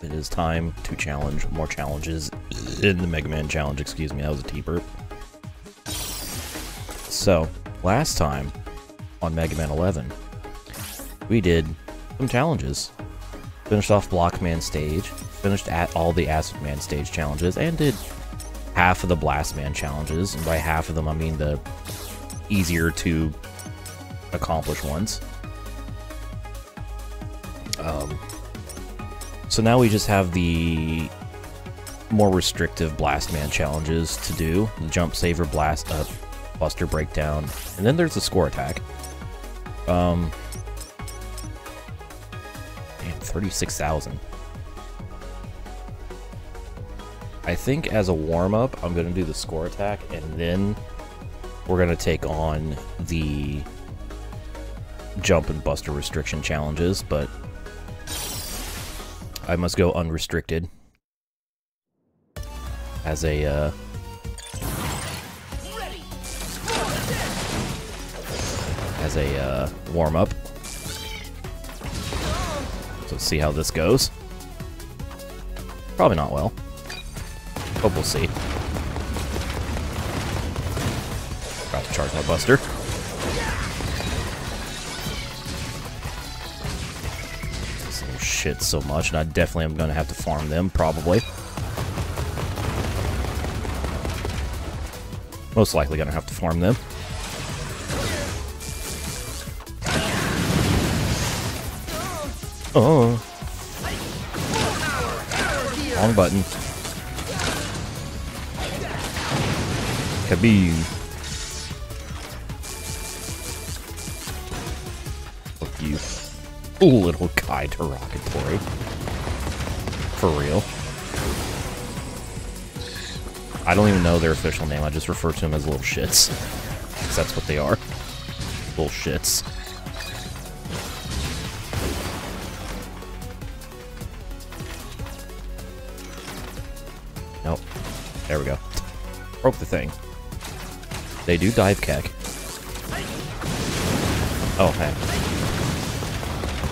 It is time to challenge more challenges in the Mega Man challenge. Excuse me, that was a T-burp. So, last time on Mega Man 11, we did some challenges. Finished off Block Man stage, finished at all the Acid Man stage challenges, and did half of the Blast Man challenges. And by half of them, I mean the easier to accomplish ones. So now we just have the more restrictive Blast Man challenges to do. The Jump Saver, Blast Up, Buster Breakdown, and then there's the Score Attack. 36,000. I think as a warm-up, I'm going to do the Score Attack, and then we're going to take on the Jump and Buster Restriction challenges, but I must go unrestricted as a, warm-up. So let's see how this goes. Probably not well. But we'll see. Got to charge my Buster. Shit so much, and I definitely am going to have to farm them, probably. Most likely going to have to farm them. Oh. Wrong button. Kaboom. Fuck you. Ooh, little guy derogatory. For real. I don't even know their official name, I just refer to them as little shits. Because that's what they are. Little shits. Nope. There we go. Broke the thing. They do dive kick. Oh, hey.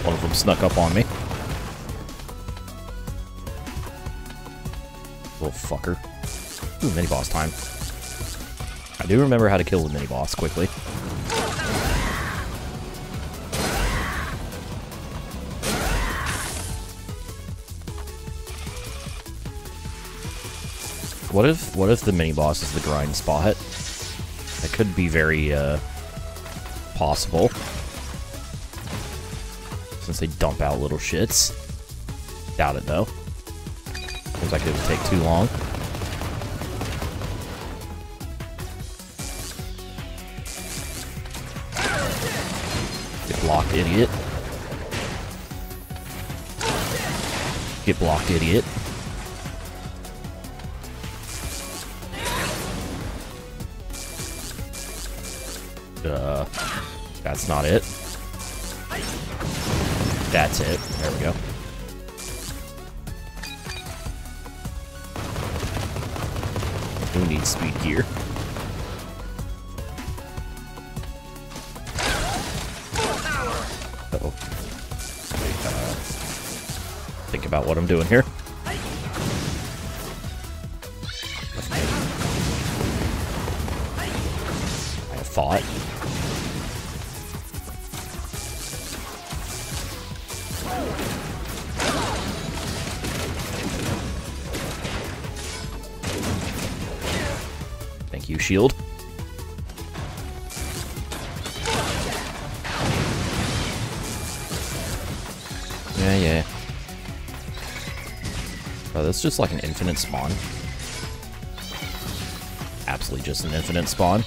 One of them snuck up on me. Little fucker. Ooh, mini-boss time. I do remember how to kill the mini-boss quickly. What if the mini-boss is the grind spot? That could be very, possible. Since they dump out little shits. Doubt it, though. Seems like it would take too long. Get blocked, idiot. Get blocked, idiot. That's not it. That's it. There we go. Who needs speed gear? Uh-oh. Think about what I'm doing here. I thought. Shield. Yeah, yeah. Oh, that's just like an infinite spawn. Absolutely just an infinite spawn.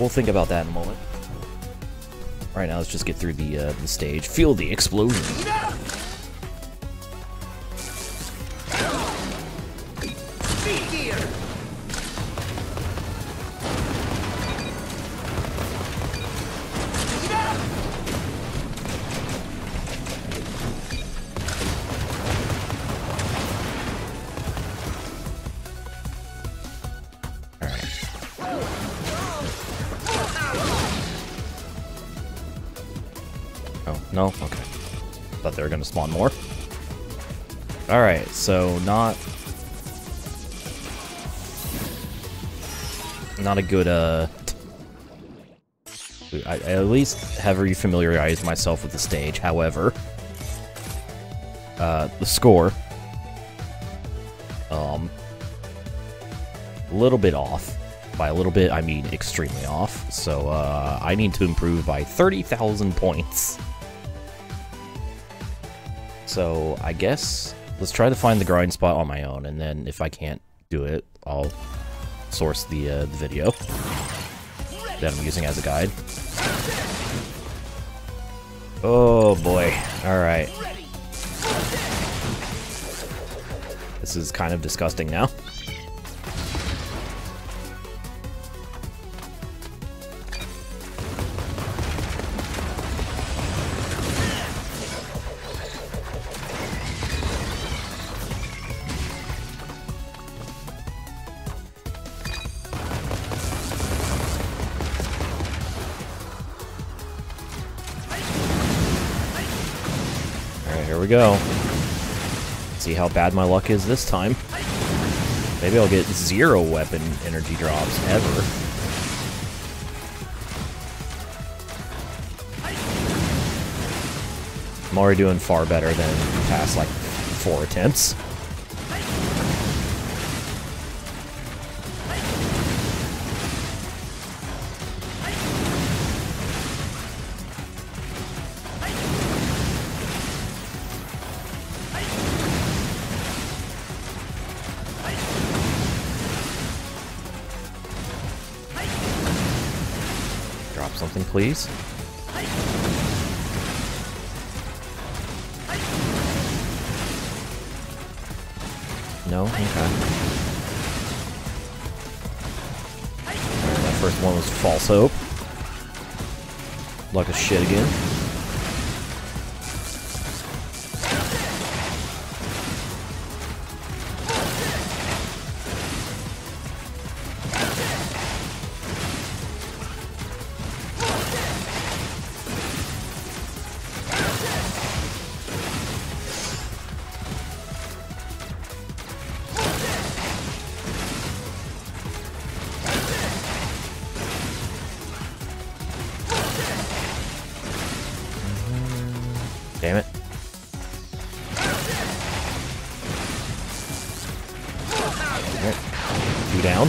We'll think about that in a moment. Right now, let's just get through the stage. Feel the explosion. thought they were going to spawn more. Alright, so not a good, I at least have re-familiarized myself with the stage, however. The score. A little bit off. By a little bit, I mean extremely off. So, I need to improve by 30,000 points. So, I guess let's try to find the grind spot on my own, and then if I can't do it, I'll source the video that I'm using as a guide. Oh boy. Alright. This is kind of disgusting now. Go. See how bad my luck is this time. Maybe I'll get 0 weapon energy drops ever. I'm already doing far better than the past, like, 4 attempts. Please. No? Okay. That first one was false hope. Luck of shit again. Damn it. Alright. 2 down.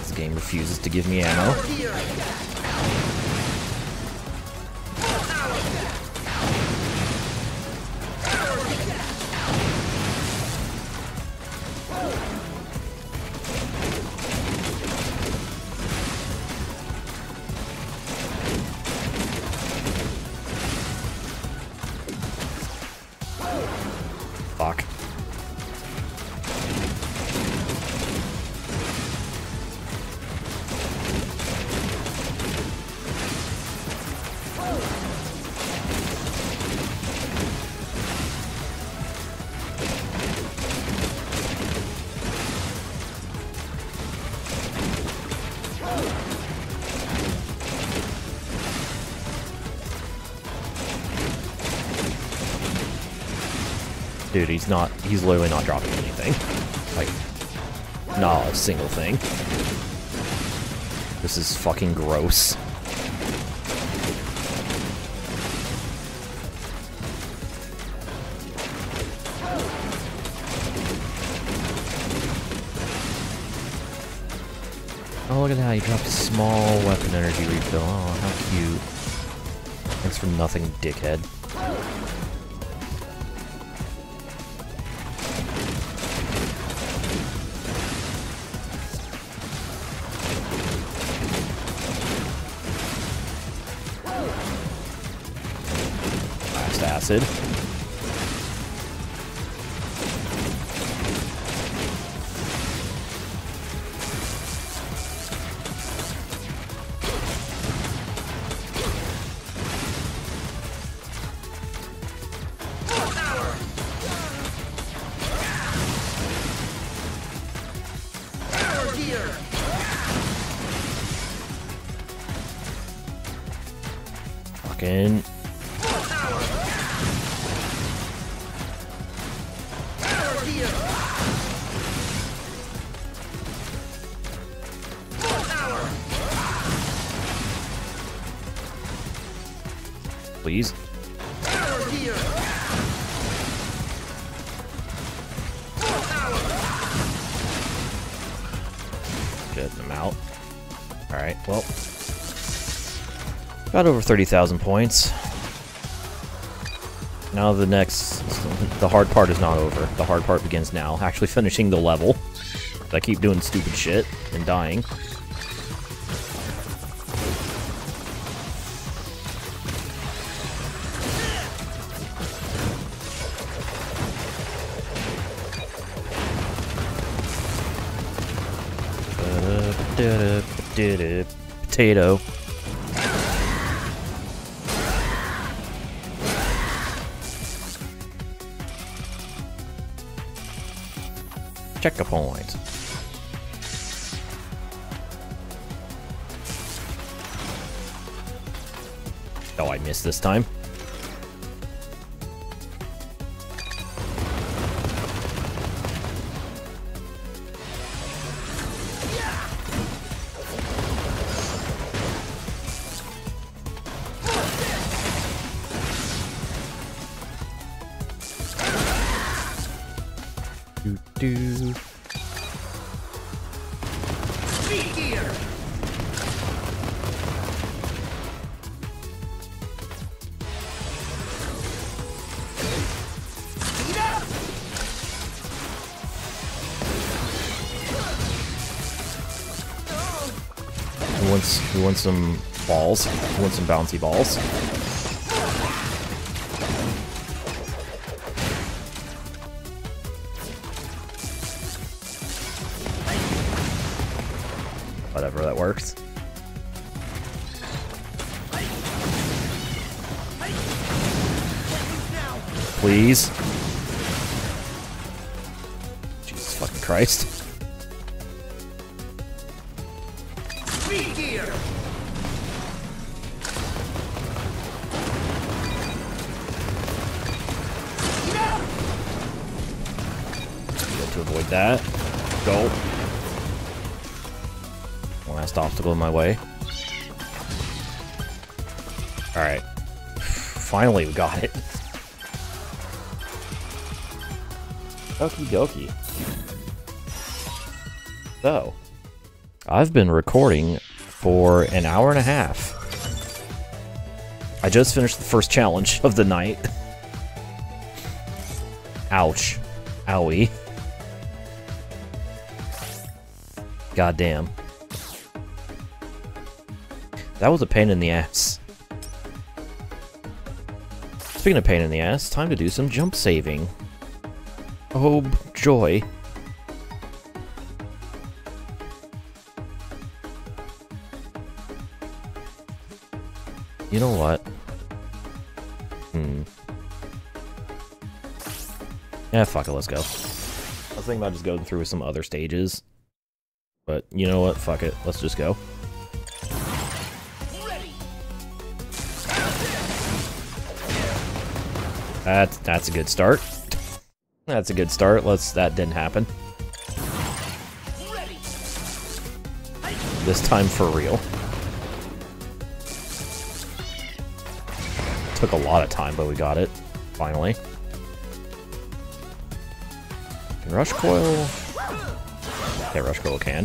This game refuses to give me ammo. Dude, he's literally not dropping anything. Like, not a single thing. This is fucking gross. Oh, look at that, he dropped a small weapon energy refill. Oh, how cute. Thanks for nothing, dickhead. Acid. Power here. Fucking. Please. Getting them out. Alright, well. Got over 30,000 points. Now the next... The hard part is not over. The hard part begins now. Actually finishing the level. I keep doing stupid shit and dying. Potato. Check a point. Oh, I missed this time. We want some balls. We want some bouncy balls. Whatever, that works. Please. Jesus fucking Christ. That. Go. Last obstacle in my way. Alright. Finally, we got it. Okie dokie. So, I've been recording for an hour and a half. I just finished the first challenge of the night. Ouch. Owie. God damn. That was a pain in the ass. Speaking of pain in the ass, time to do some jump saving. Oh, joy. You know what? Yeah, fuck it, let's go. I was thinking about just going through some other stages. But, you know what? Fuck it. Let's just go. That's a good start. That's a good start. That didn't happen. This time for real. Took a lot of time, but we got it. Finally. Rush coil... Okay, Rush Girl can.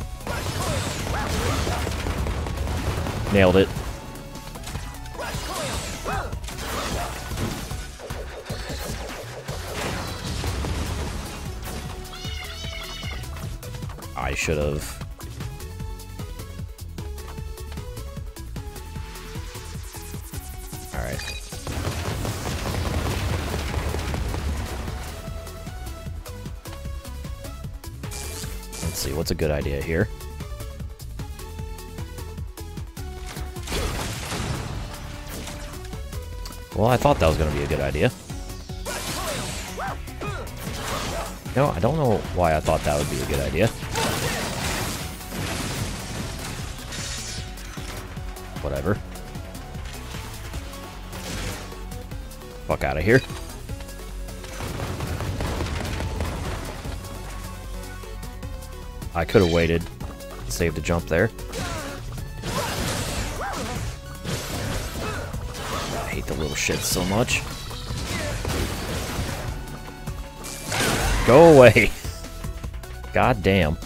Nailed it. I should have. Alright. See, what's a good idea here? Well, I thought that was going to be a good idea. No, I don't know why I thought that would be a good idea. Whatever. fuck out of here. I could have waited to save the jump there. I hate the little shit so much. Go away! God damn.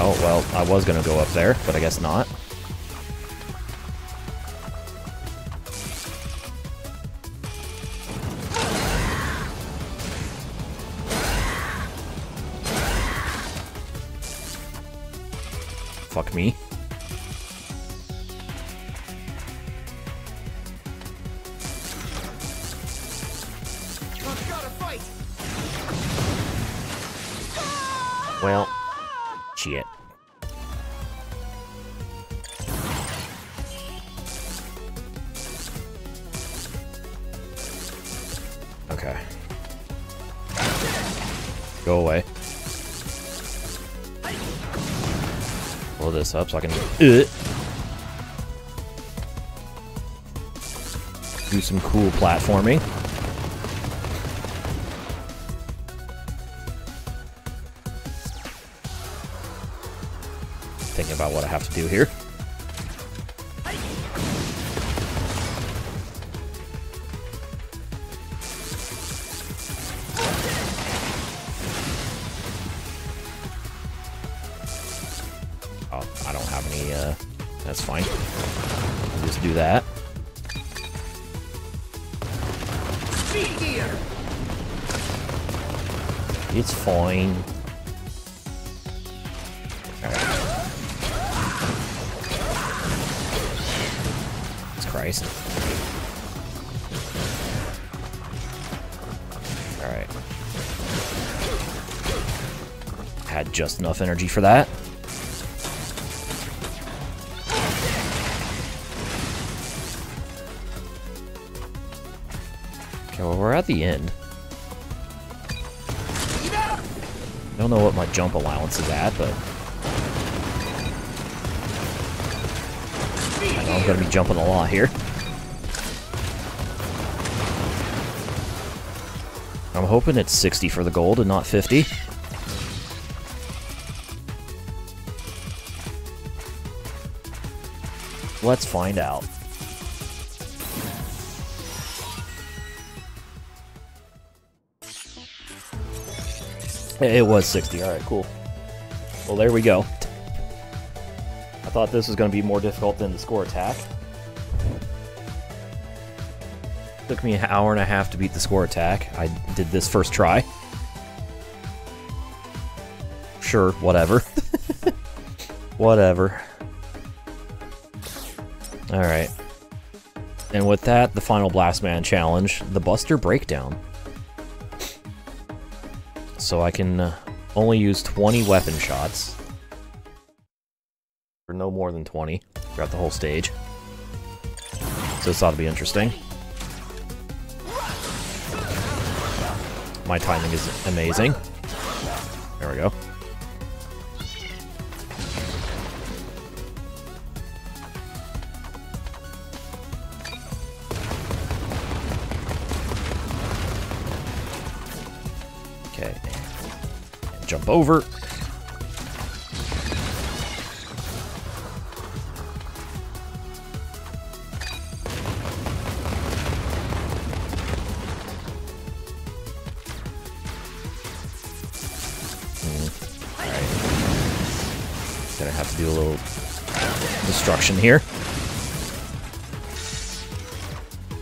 Oh, well, I was gonna go up there, but I guess not. Fuck me. Well, shit. Okay. Go away. Blow this up so I can do some cool platforming. Thinking about what I have to do here. I don't have any, that's fine. I'll just do that. It's fine. Right. Jesus Christ. Alright. Had just enough energy for that. Well, we're at the end. Don't know what my jump allowance is at, but I know I'm gonna be jumping a lot here. I'm hoping it's 60 for the gold and not 50. Let's find out. It was 60. All right, cool. Well, there we go. I thought this was going to be more difficult than the score attack. It took me an hour and a half to beat the score attack. I did this first try. Sure, whatever. Whatever. All right. And with that, the final Blast Man challenge, the Buster Breakdown. So I can only use 20 weapon shots, or no more than 20, throughout the whole stage. So this ought to be interesting. My timing is amazing. There we go. Jump over. Alright. Gonna have to do a little destruction here.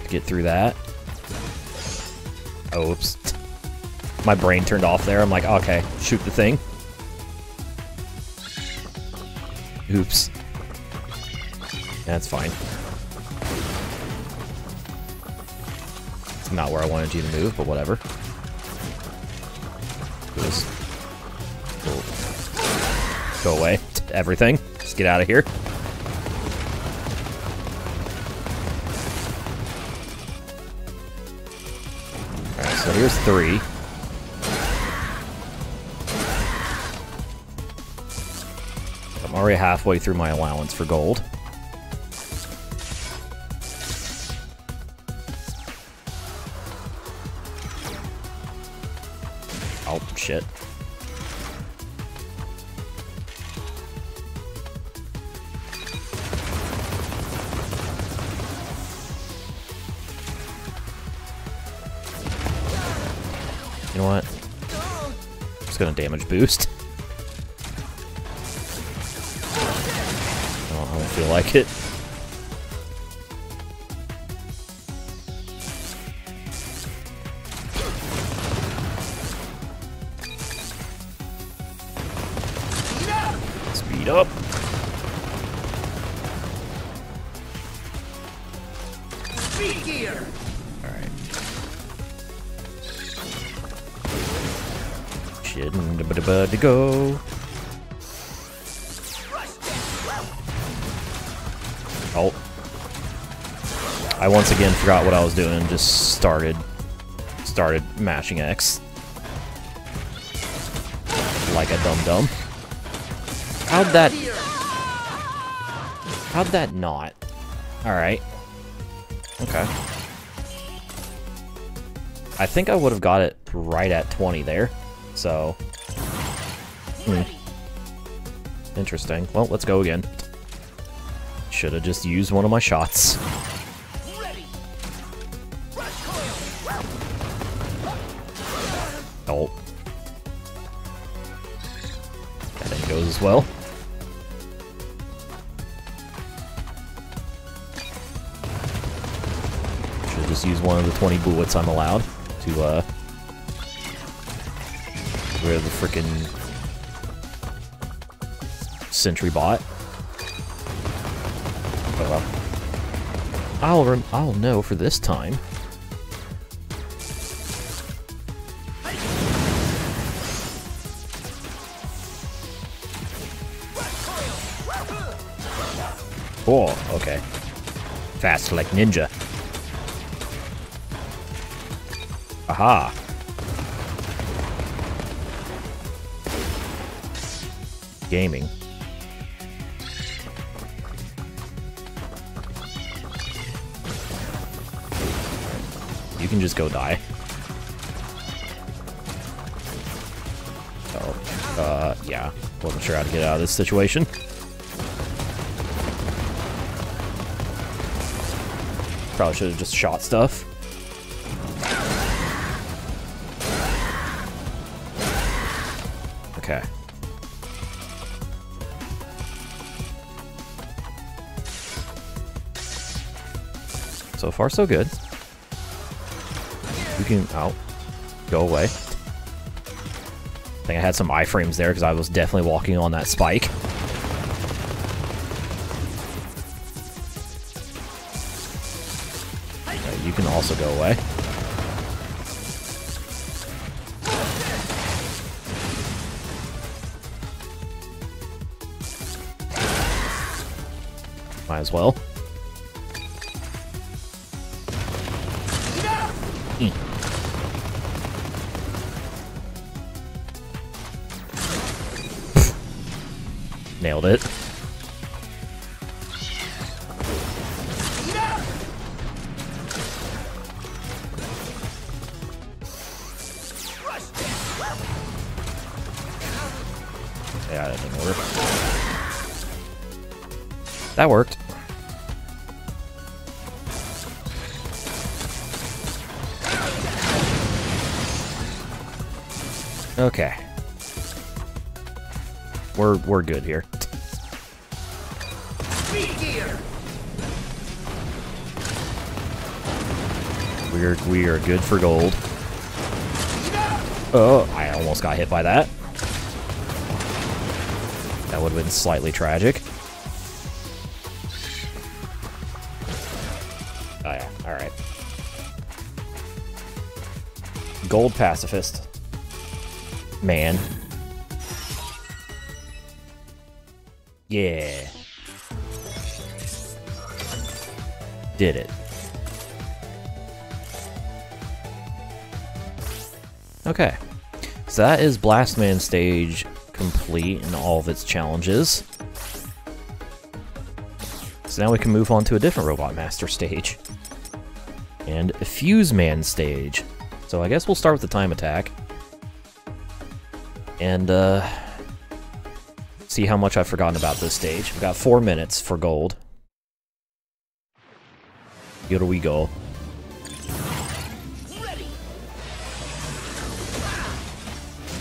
Get through that. Oops. My brain turned off there. I'm like, okay, shoot the thing. Oops. That's fine. It's not where I wanted you to move, but whatever. Just go away. Everything. Just get out of here. Alright, so here's three. I'm already halfway through my allowance for gold. Oh, shit. You know what? I'm just gonna damage boost. Oh, I don't feel like it. Speed up. Speed gear. All right. Shit, to go. Oh. I once again forgot what I was doing and just started mashing X. Like a dum-dum. How'd that not? Alright. Okay. I think I would have got it right at 20 there. So. Interesting. Well, let's go again. Should have just used one of my shots. Oh. That didn't go as well. Should have just used one of the 20 bullets I'm allowed to, get rid of the frickin' sentry bot. I'll know for this time. Oh, okay. Fast like ninja. Aha. Gaming. You can just go die. Oh, yeah. Wasn't sure how to get out of this situation. Probably should have just shot stuff. Okay. So far, so good. You can, oh, go away. I think I had some iframes there because I was definitely walking on that spike. You can also go away. Might as well. Nailed it. Yeah, that didn't work. That worked. Okay. We're good here. We are good for gold. Oh, I almost got hit by that. That would have been slightly tragic. Oh yeah, alright. Gold pacifist. Man. Yeah. Did it. Okay, so that is Blast Man stage complete in all of its challenges. So now we can move on to a different Robot Master stage. And a Fuse Man stage. So I guess we'll start with the time attack. And see how much I've forgotten about this stage. We've got 4 minutes for gold. Here we go.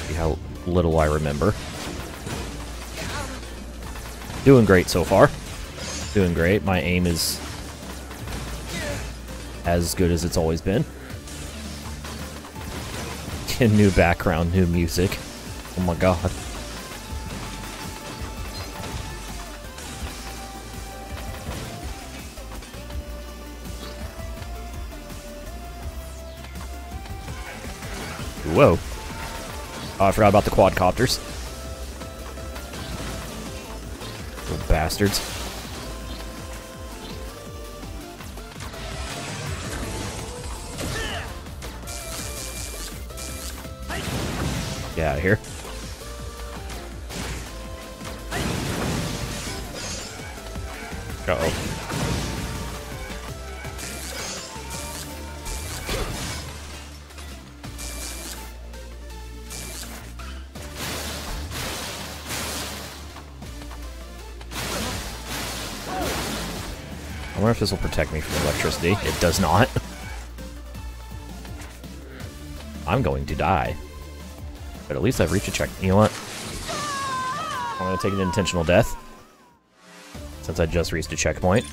See how little I remember. Doing great so far. Doing great. My aim is as good as it's always been. And new background, new music. Oh my god. Whoa. Oh, I forgot about the quadcopters. Little bastards. Get out of here. Uh-oh. I wonder if this will protect me from electricity. It does not. I'm going to die. But at least I've reached a check. You know what? I'm going to take an intentional death. Since I just reached a checkpoint.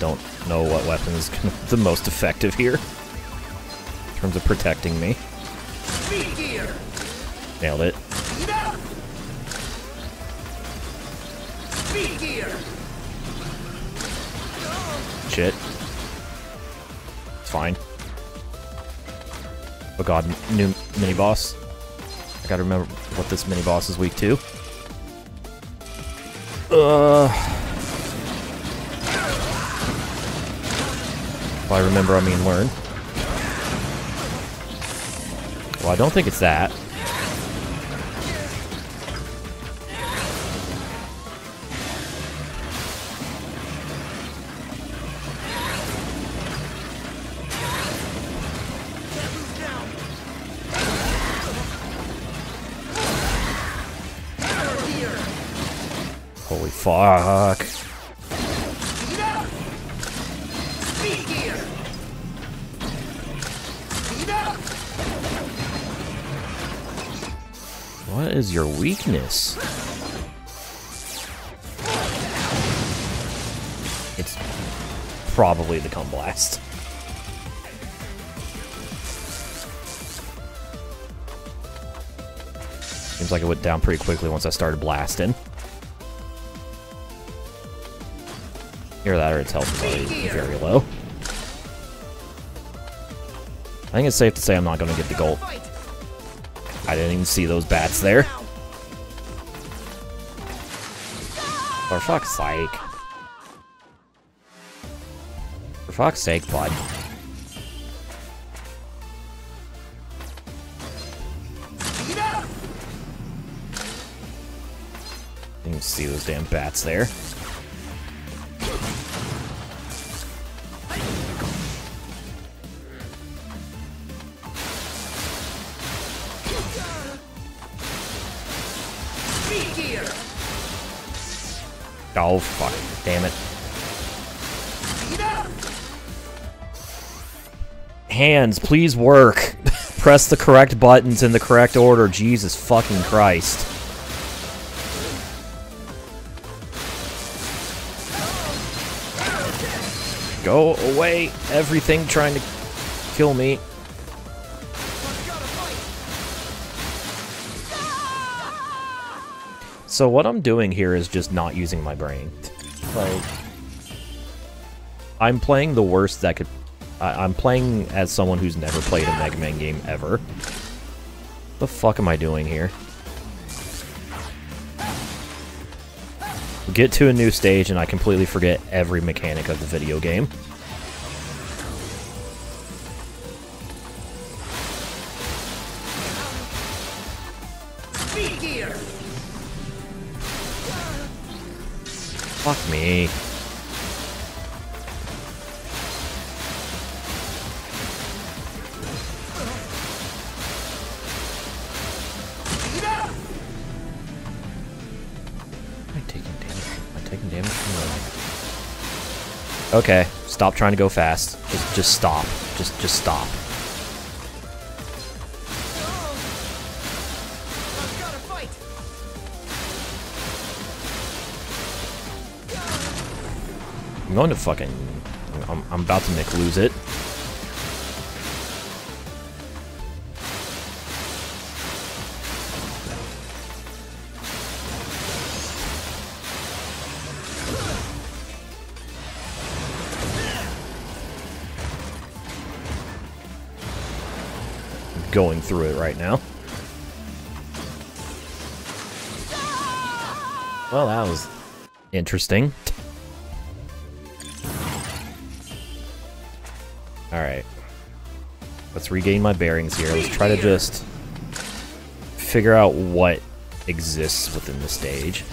Don't know what weapon is the most effective here in terms of protecting me. Nailed it. Shit. It's fine. Oh god, new mini boss. I gotta remember what this mini boss is weak to. If I remember, I mean learn. Well, I don't think it's that. Holy fuck. What is your weakness? It's probably the cum blast. Seems like it went down pretty quickly once I started blasting. Either that or its health is already very low. I think it's safe to say I'm not going to get the gold. I didn't even see those bats there. For fuck's sake. For fuck's sake, bud. Didn't even see those damn bats there. Oh, fuck. Damn it. Hands, please work. Press the correct buttons in the correct order. Jesus fucking Christ. Go away. Everything trying to kill me. So what I'm doing here is just not using my brain. Like, I'm playing the worst that could... I'm playing as someone who's never played a Mega Man game ever. What the fuck am I doing here? We'll get to a new stage and I completely forget every mechanic of the video game. Fuck me. Okay, stop trying to go fast. Just stop. Just stop. I'm going to fucking... I'm about to Nick lose it. Going through it right now. Well, that was interesting. Alright. Let's regain my bearings here. Let's try to just figure out what exists within the stage.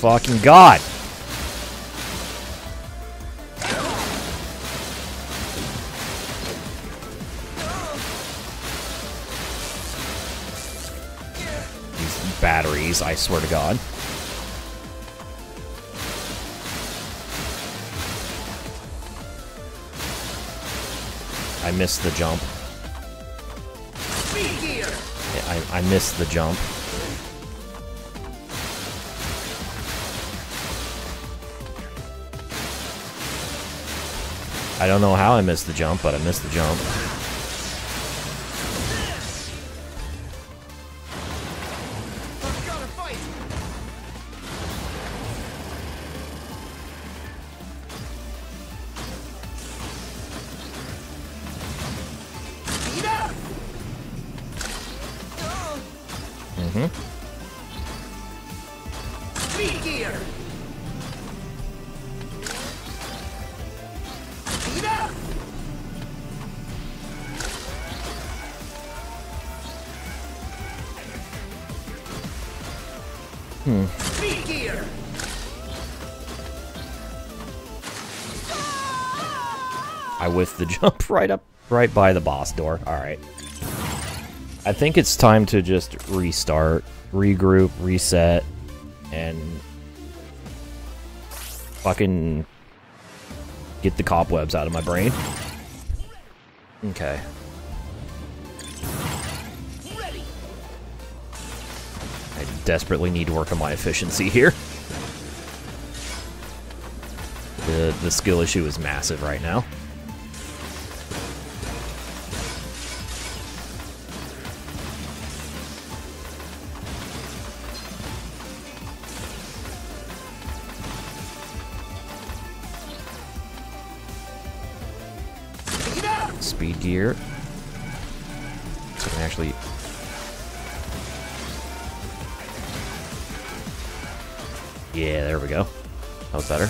Fucking God. These batteries, I swear to God. I missed the jump. I missed the jump. I don't know how I missed the jump, but I missed the jump. I whiffed the jump right by the boss door. Alright. I think it's time to just restart, regroup, reset, and fucking get the cobwebs out of my brain. Okay. I desperately need to work on my efficiency here. The skill issue is massive right now. Speed gear. So I can actually... Yeah, there we go. That was better.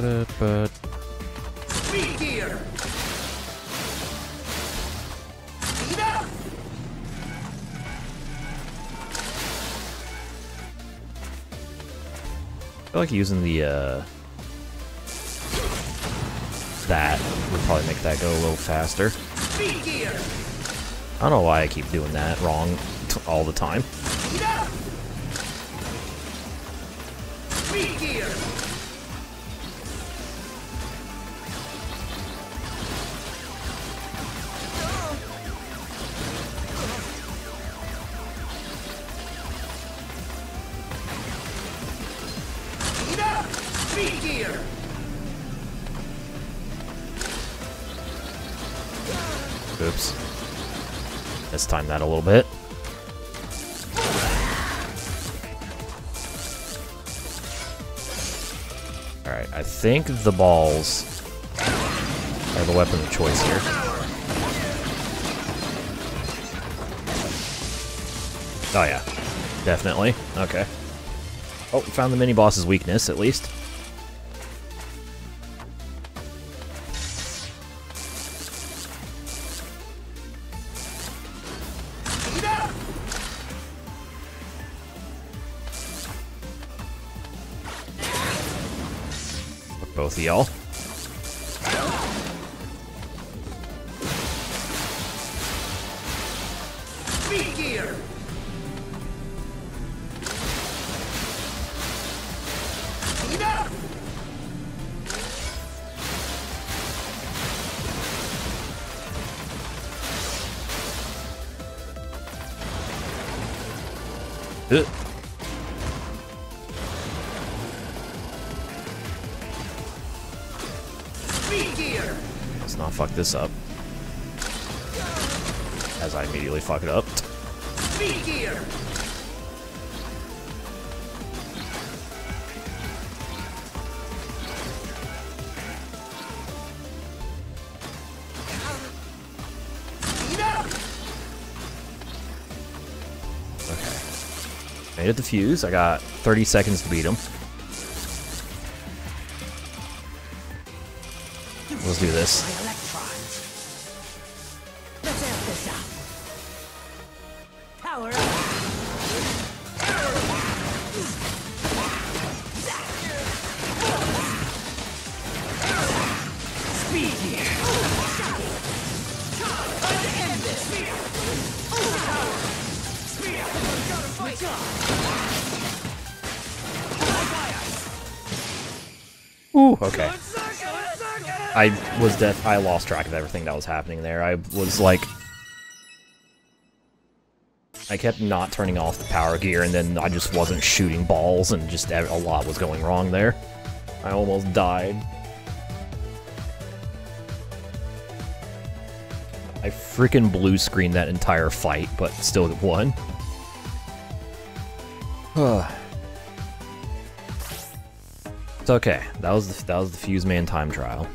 I feel like using the, that would probably make that go a little faster. I don't know why I keep doing that wrong all the time. Let's time that a little bit. Alright, I think the balls are the weapon of choice here. Oh yeah, definitely. Okay. Oh, found the mini-boss's weakness, at least. Both of y'all. This up as I immediately fuck it up. Be here. Okay. Made it the fuse. I got 30 seconds to beat him. Let's do this. Okay. I was deaf. I lost track of everything that was happening there. I was like... I kept not turning off the power gear, and then I just wasn't shooting balls, and just a lot was going wrong there. I almost died. I freaking blue screened that entire fight, but still won. Ugh. Okay, that was the Fuse Man time trial.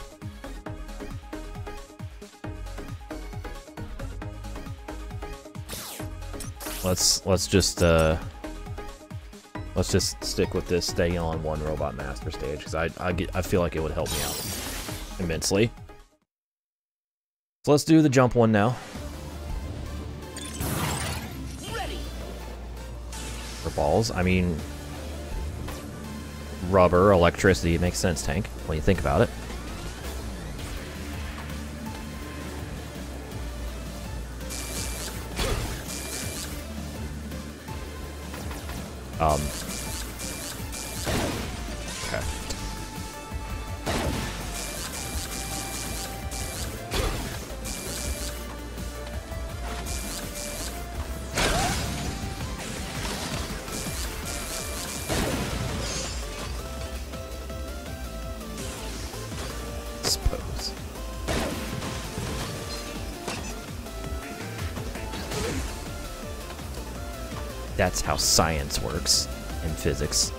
Let's just stick with this, staying on one Robot Master stage, because I feel like it would help me out immensely. So let's do the jump one now. Ready. For balls, I mean. Rubber, electricity, it makes sense, Tank, when you think about it. Okay. That's how science works in physics.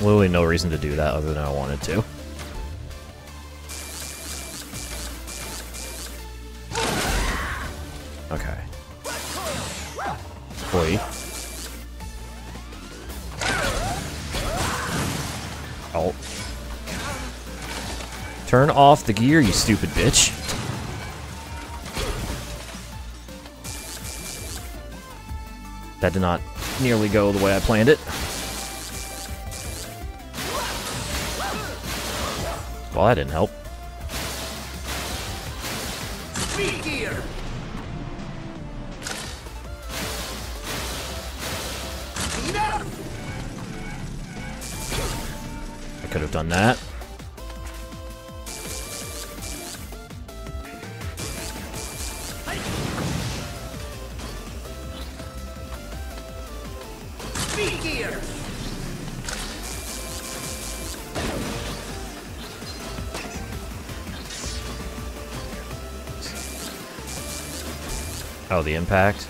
Literally no reason to do that other than I wanted to. Okay. Boy. Oh. Turn off the gear, you stupid bitch. That did not nearly go the way I planned it. Well, that didn't help. Speed gear. I could have done that. Oh, the impact?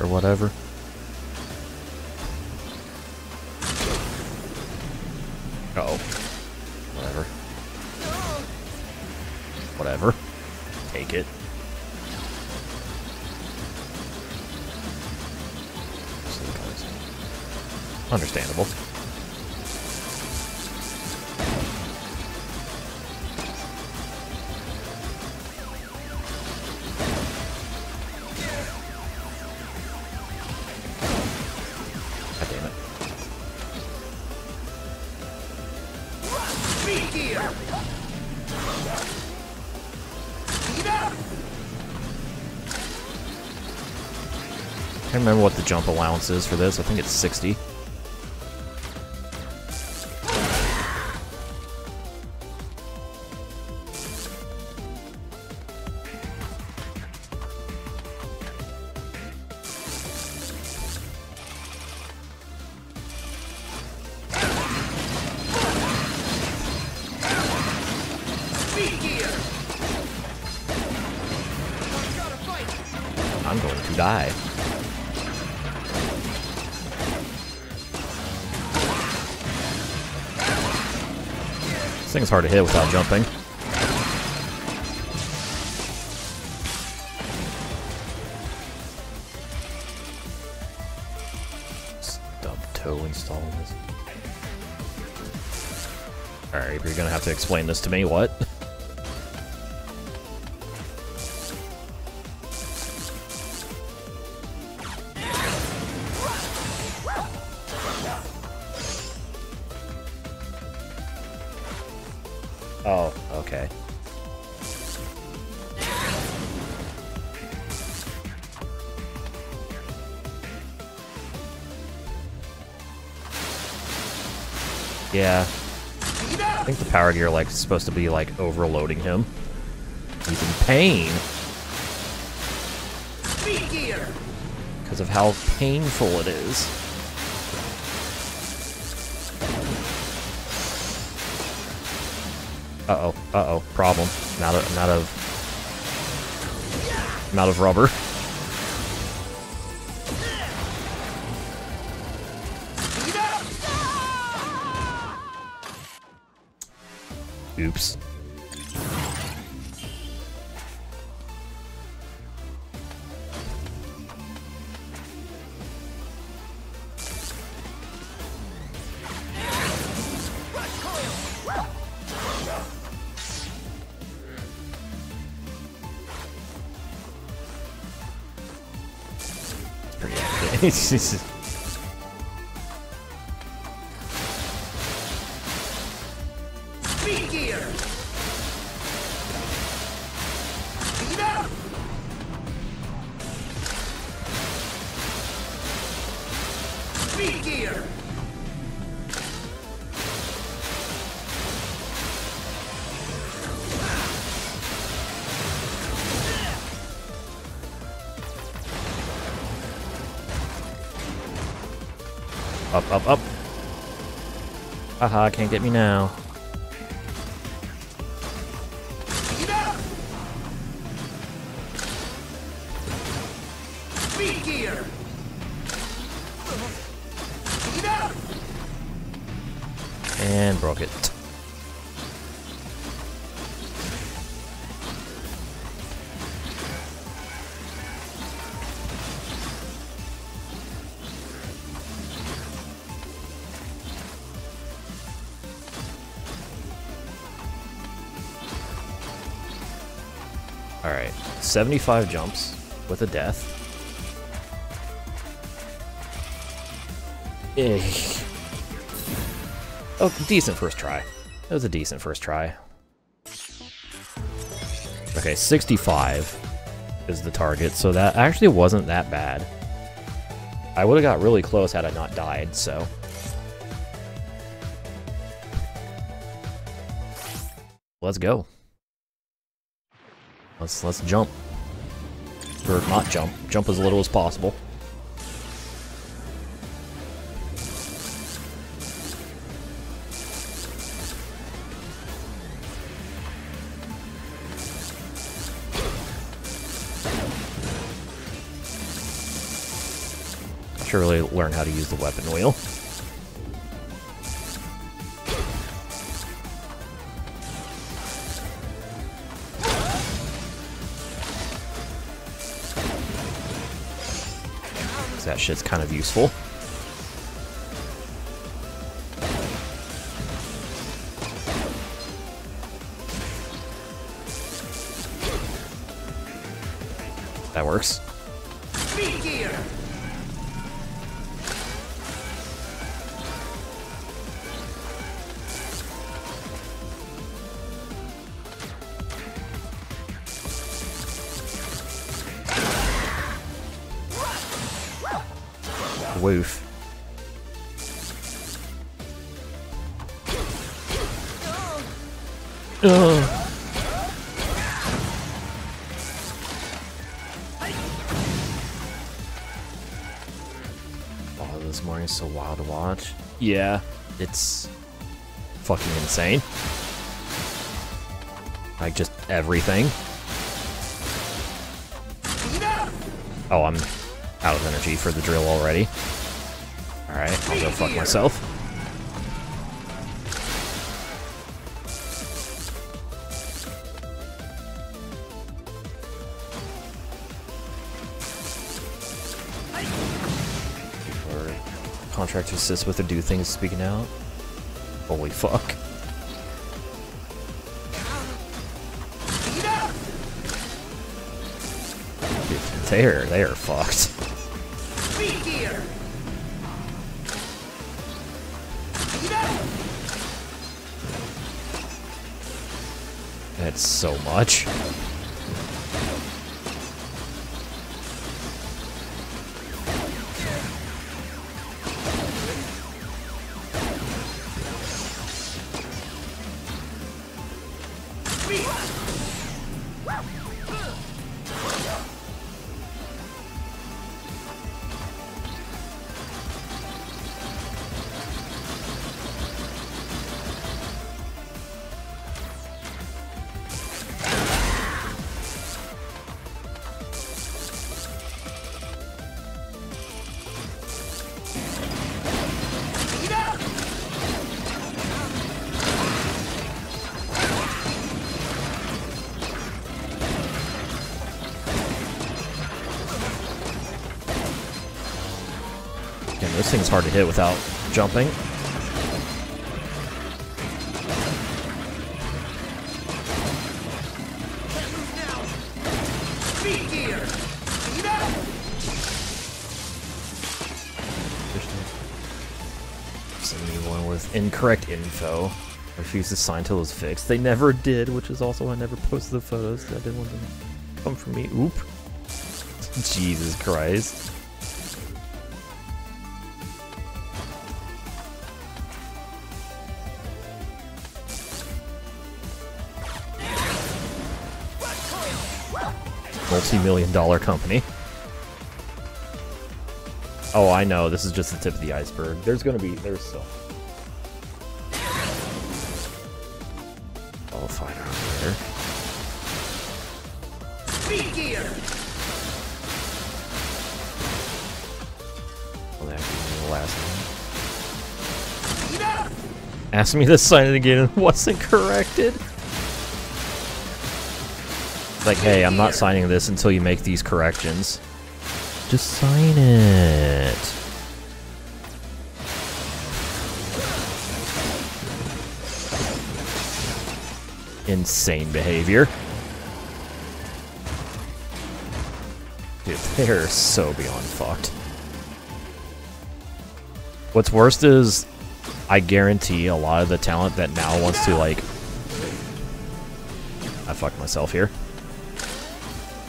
Or whatever. Uh-oh. Whatever. Whatever. Take it. Understandable. I can't remember what the jump allowance is for this. I think it's 60. I'm going to die. This thing's hard to hit without jumping. Stub toe installing this. Alright, you're gonna have to explain this to me, what? Oh, okay. Yeah. I think the power gear like is supposed to be like overloading him. He's in pain. Because of how painful it is. Uh-oh, uh-oh, problem. Not of rubber. Oops. Speed gear. Up, up, up. Haha, can't get me now. Speed gear. And broke it. Alright, 75 jumps with a death. Oh, decent first try. That was a decent first try. Okay, 65 is the target, so that actually wasn't that bad. I would have got really close had I not died, so... Let's go. Let's jump. Or not jump. Jump as little as possible. to really learn how to use the weapon wheel. So that shit's kind of useful. That works. Woof. Ugh. So wild to watch. Yeah, it's fucking insane. Like, just everything. Oh, I'm out of energy for the drill already. Alright, I'll go fuck myself. Contract to assist with or do things speaking out. Holy fuck. Dude, they are fucked. That's so much. This thing's hard to hit without jumping. Sending me one with incorrect info. Refused to sign till it was fixed. They never did, which is also why I never posted the photos. I didn't want them to come from me. Oop. Jesus Christ. Multi-million-dollar company. Oh, I know. This is just the tip of the iceberg. There's still. Qualified operator. Speed gear. Well, that could be the last one. Ask me to sign it again. Wasn't corrected. Like, hey, I'm not signing this until you make these corrections. Just sign it. Insane behavior. Dude, they're so beyond fucked. What's worst is, I guarantee a lot of the talent that now wants to, like... I fucked myself here.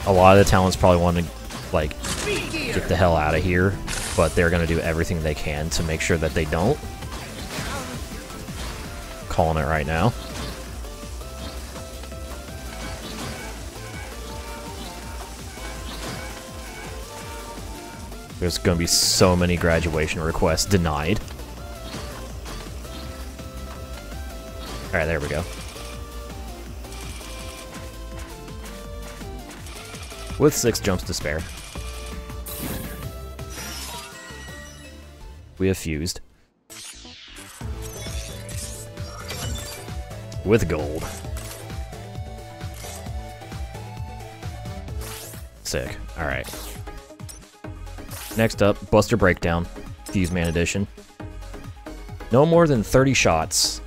A lot of the talents probably want to, like, get the hell out of here, but they're going to do everything they can to make sure that they don't. Calling it right now. There's going to be so many graduation requests denied. Alright, there we go. With 6 jumps to spare. We have fused. With gold. Sick. Alright. Next up, Buster Breakdown, Fuse Man Edition. No more than 30 shots.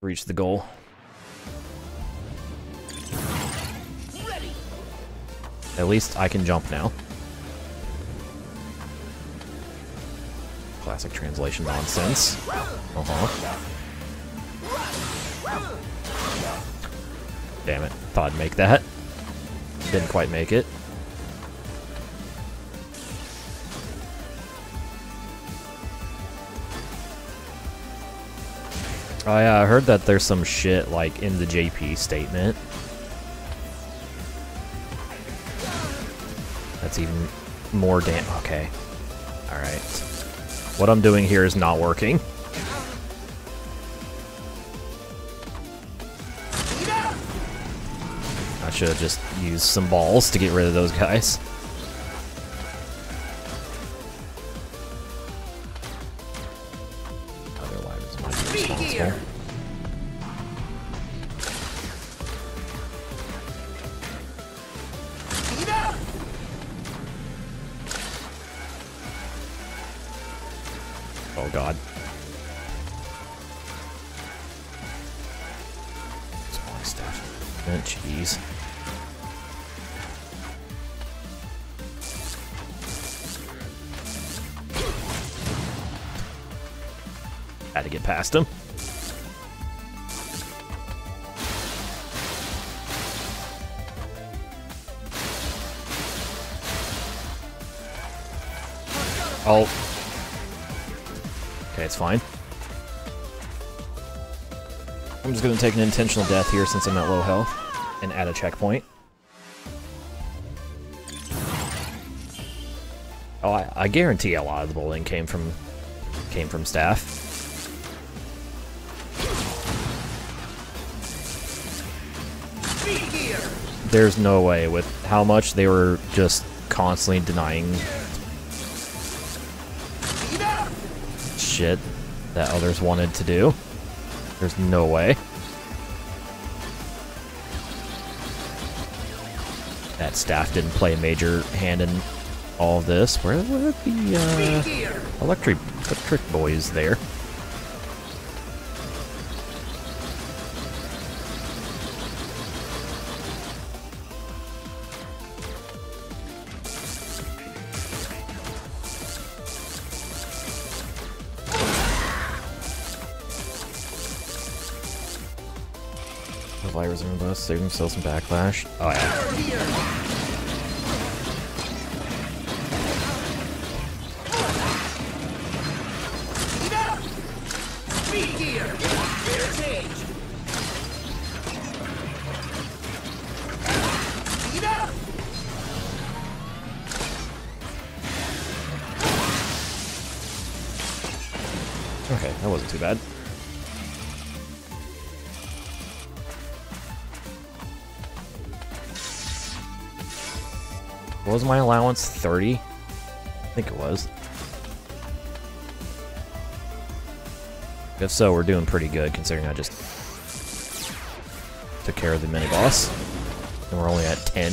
Reach the goal. Ready. At least I can jump now. Classic translation nonsense. Damn it. Thought I'd make that. Didn't quite make it. Oh yeah, I heard that there's some shit, like, in the JP statement. That's even more damn... Okay. Alright. What I'm doing here is not working. I should have just used some balls to get rid of those guys. Oh god. It's all my stuff. Oh, jeez. Had to get past him. Oh. It's fine. I'm just gonna take an intentional death here since I'm at low health and add a checkpoint. Oh, I guarantee a lot of the bullying came from staff. There's no way with how much they were just constantly denying shit that others wanted to do. There's no way. That staff didn't play a major hand in all of this. Where were the electric boys there? Flyers in the bus, save themselves some backlash. Oh yeah. Okay, that wasn't too bad. Was my allowance 30? I think it was. If so, we're doing pretty good considering I just took care of the mini boss, and we're only at 10.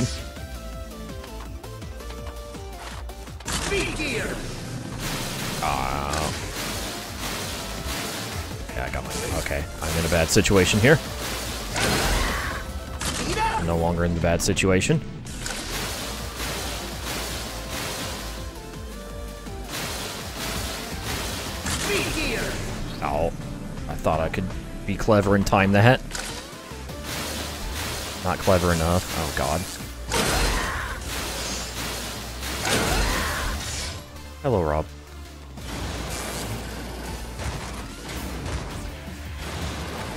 Yeah, I got my. Okay, I'm in a bad situation here. I'm no longer in the bad situation. Thought I could be clever and time that. Not clever enough. Oh god. Hello, Rob.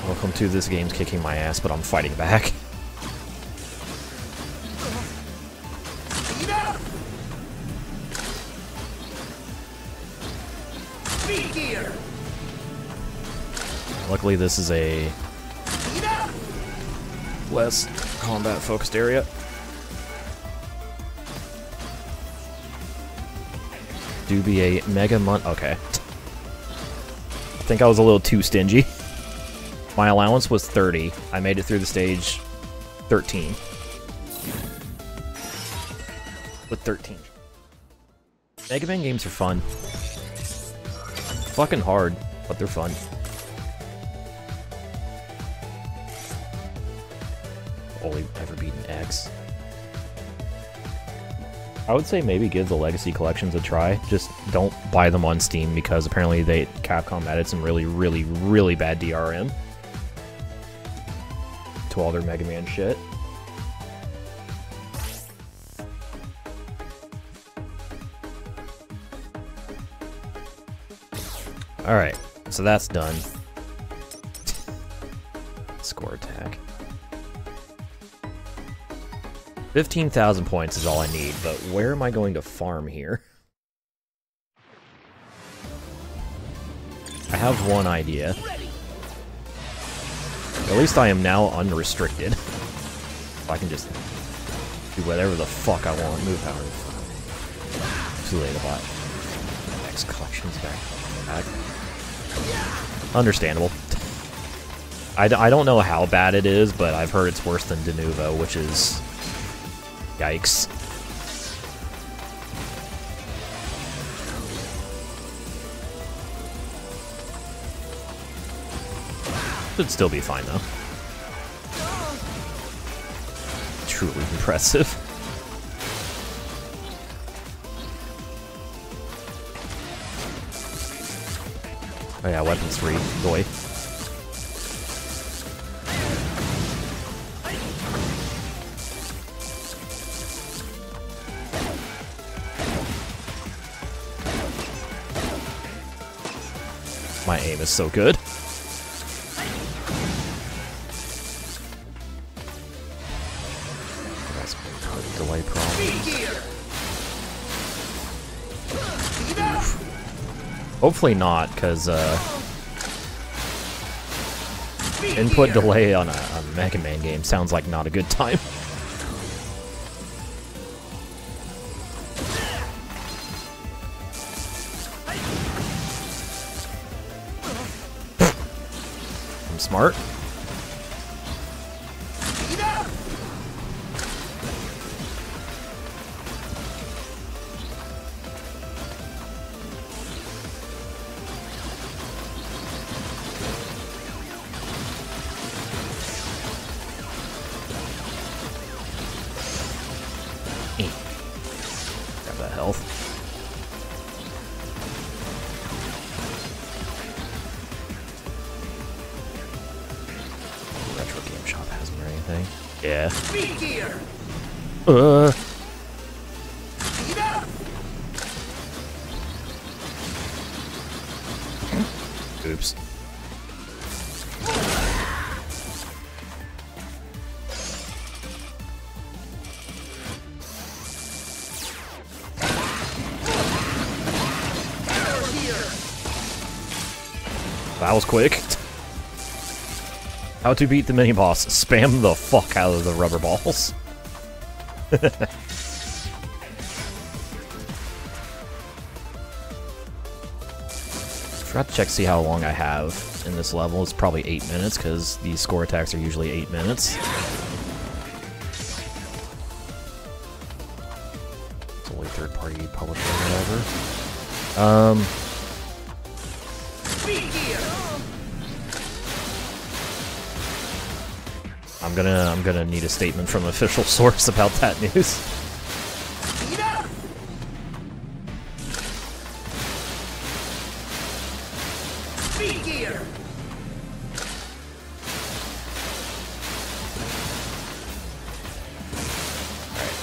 Welcome to this game's kicking my ass, but I'm fighting back. Luckily, this is a less combat-focused area. do be a Mega Month. Okay. I think I was a little too stingy. My allowance was 30. I made it through the stage 13. With 13. Mega Man games are fun. Fucking hard, but they're fun. Only ever beaten X. I would say maybe give the Legacy Collections a try. Just don't buy them on Steam because apparently they Capcom added some really bad DRM to all their Mega Man shit. Alright, so that's done. Score attack. 15,000 points is all I need, but where am I going to farm here? I have one idea. At least I am now unrestricted. I can just do whatever the fuck I want. Move power. Too late a lot. Next collection's back. Understandable. I don't know how bad it is, but I've heard it's worse than Denuvo, which is... yikes. Should still be fine, though. Truly impressive. Oh yeah, weapons free, boy. My aim is so good. That's a delay problem. Hopefully not, because input delay on a Mega Man game sounds like not a good time. I'm smart. Oops. That was quick. How to beat the mini boss. Spam the fuck out of the rubber balls. Forgot to check to see how long I have in this level. It's probably 8 minutes because these score attacks are usually 8 minutes. It's only third party publisher or whatever. I'm gonna need a statement from an official source about that news.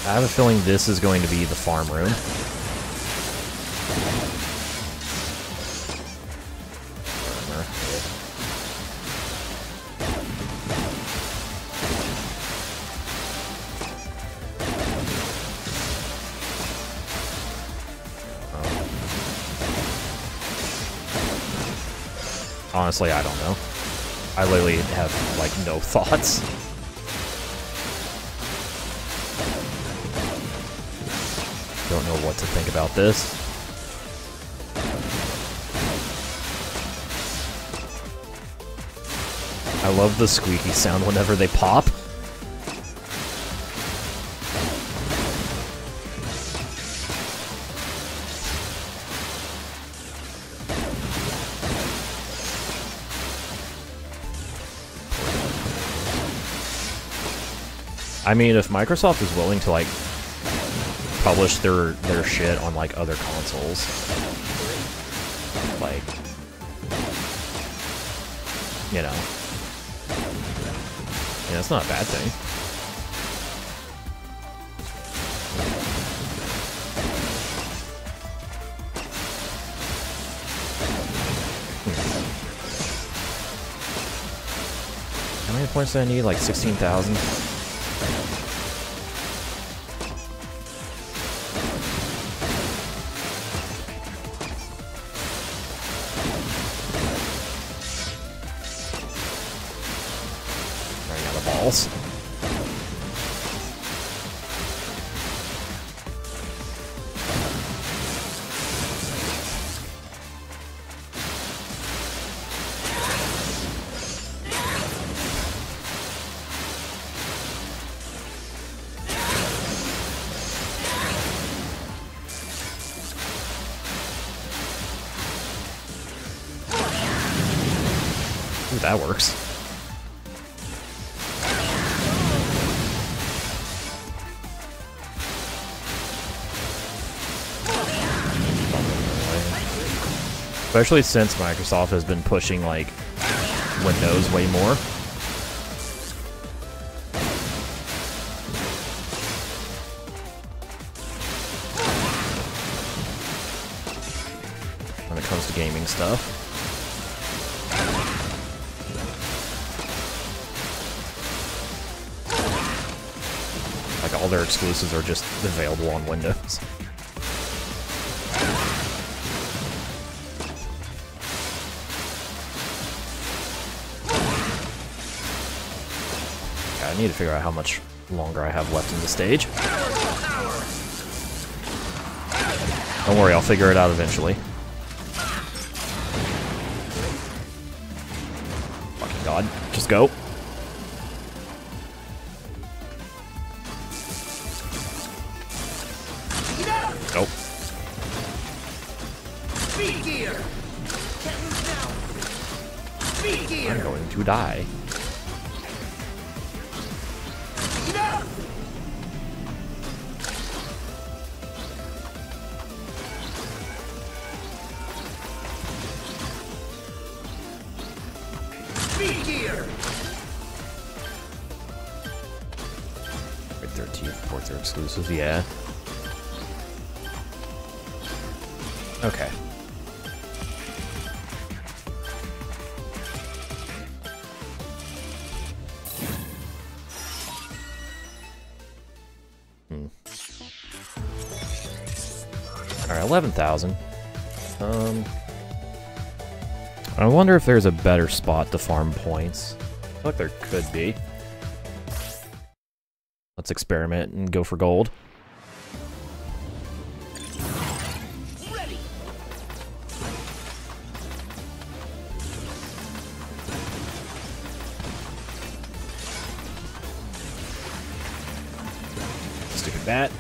I have a feeling this is going to be the farm room. Honestly, I don't know. I literally have, like, no thoughts. Don't know what to think about this. I love the squeaky sound whenever they pop. I mean, if Microsoft is willing to, like, publish their shit on, like, other consoles, like, you know, yeah, it's not a bad thing. How many points do I need? Like 16,000? That works. Especially since Microsoft has been pushing, like, Windows way more. When it comes to gaming stuff. Their exclusives are just available on Windows. Okay, I need to figure out how much longer I have left in the stage. Don't worry, I'll figure it out eventually. Fucking God, just go. Die. Right, 13 port their exclusives, yeah. Okay. Alright, 11,000. I wonder if there's a better spot to farm points. I feel like there could be. Let's experiment and go for gold. Ready. Stupid bat.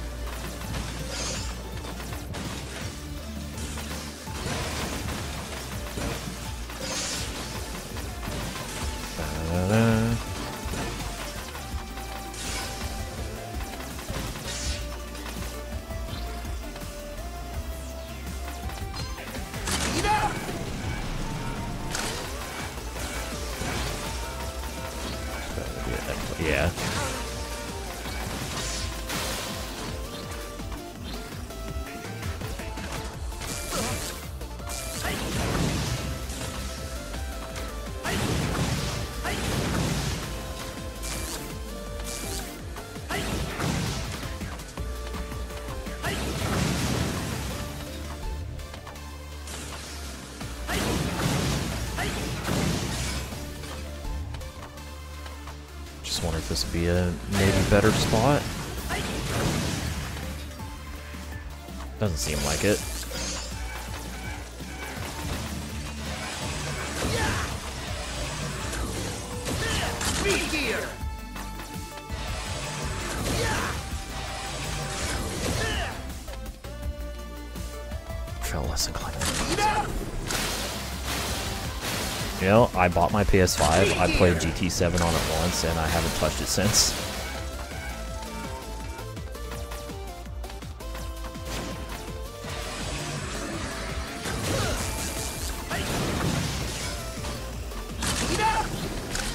This would be a maybe better spot. Doesn't seem like it. You know, I bought my PS5, I played GT7 on it once, and I haven't touched it since.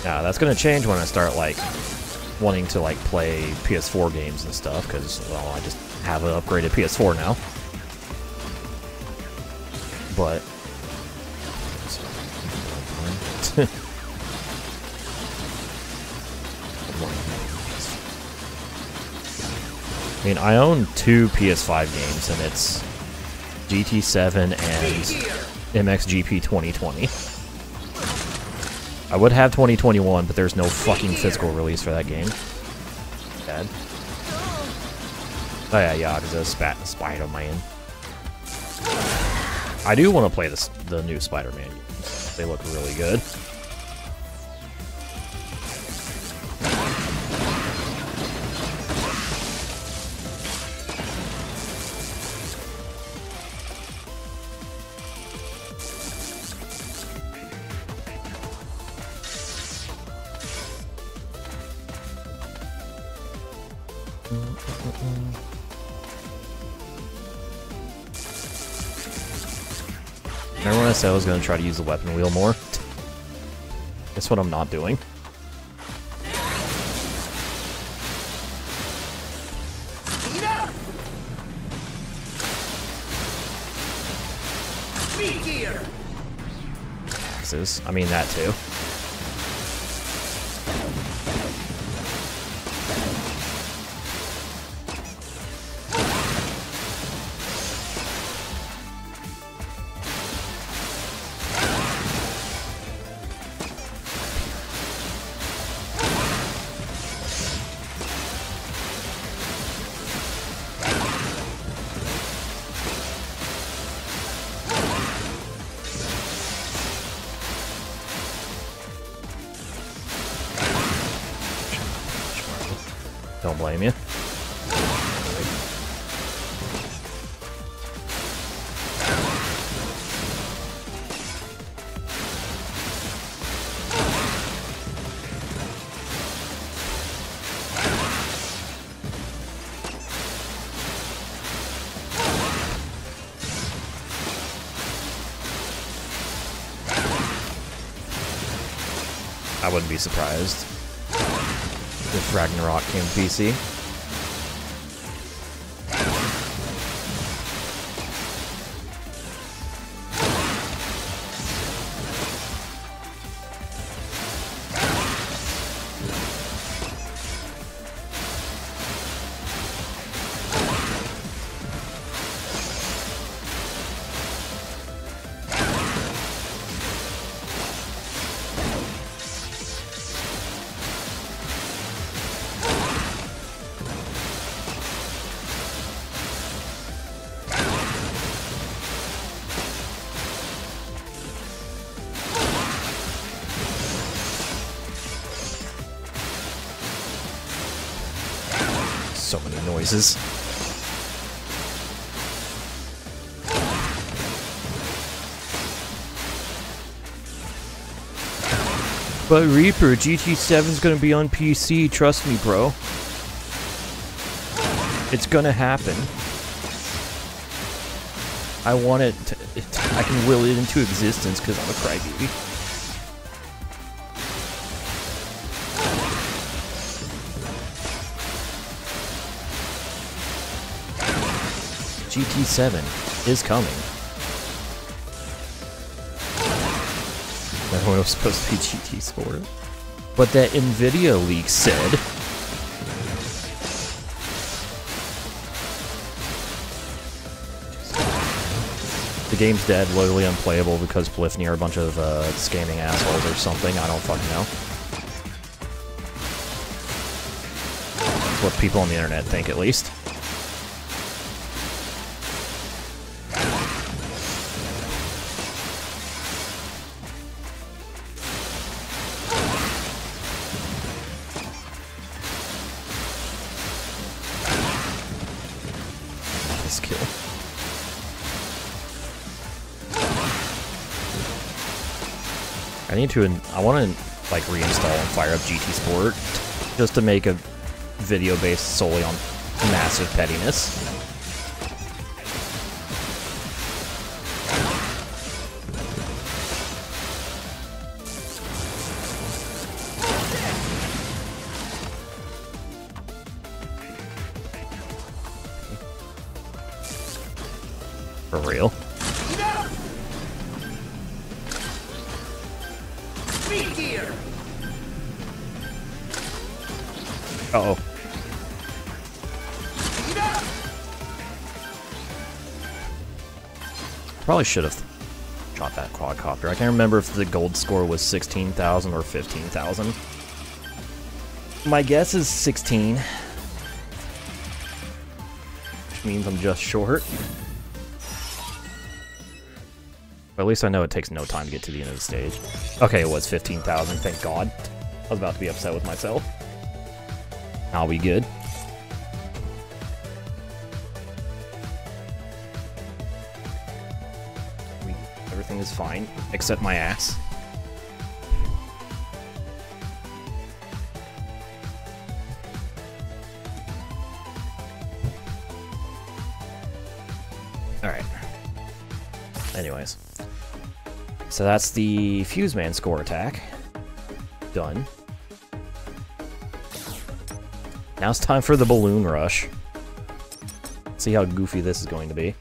Yeah, that's gonna change when I start, like, wanting to, like, play PS4 games and stuff, because, well, I just have an upgraded PS4 now. But... I mean, I own two PS5 games, and it's GT7 and MXGP 2020. I would have 2021, but there's no fucking physical release for that game. Bad. Oh yeah, because it's Spider-Man. I do want to play the new Spider-Man games. They look really good. Remember when I said I was going to try to use the weapon wheel more? That's what I'm not doing. Axes. I mean that too. Don't blame you. I wouldn't be surprised if Ragnarok came to PC. So many noises. But Reaper, GT7's gonna be on PC, trust me, bro. It's gonna happen. I want it to, I can will it into existence because I'm a crybaby. GT7 is coming. That one was supposed to be GT Sport. But that NVIDIA leak said... The game's dead, literally unplayable because Polyphony are a bunch of scamming assholes or something, I don't fucking know. That's what people on the internet think, at least. I need to, I want to like reinstall and fire up GT Sport just to make a video based solely on massive pettiness. For real. Uh-oh. Probably should have shot that quadcopter. I can't remember if the gold score was 16,000 or 15,000. My guess is 16. Which means I'm just short. But at least I know it takes no time to get to the end of the stage. Okay, it was 15,000, thank God. I was about to be upset with myself. I'll be good. Everything is fine, except my ass. Alright. Anyways. So that's the Fuse Man score attack. Done. Now it's time for the balloon rush. Let's see how goofy this is going to be.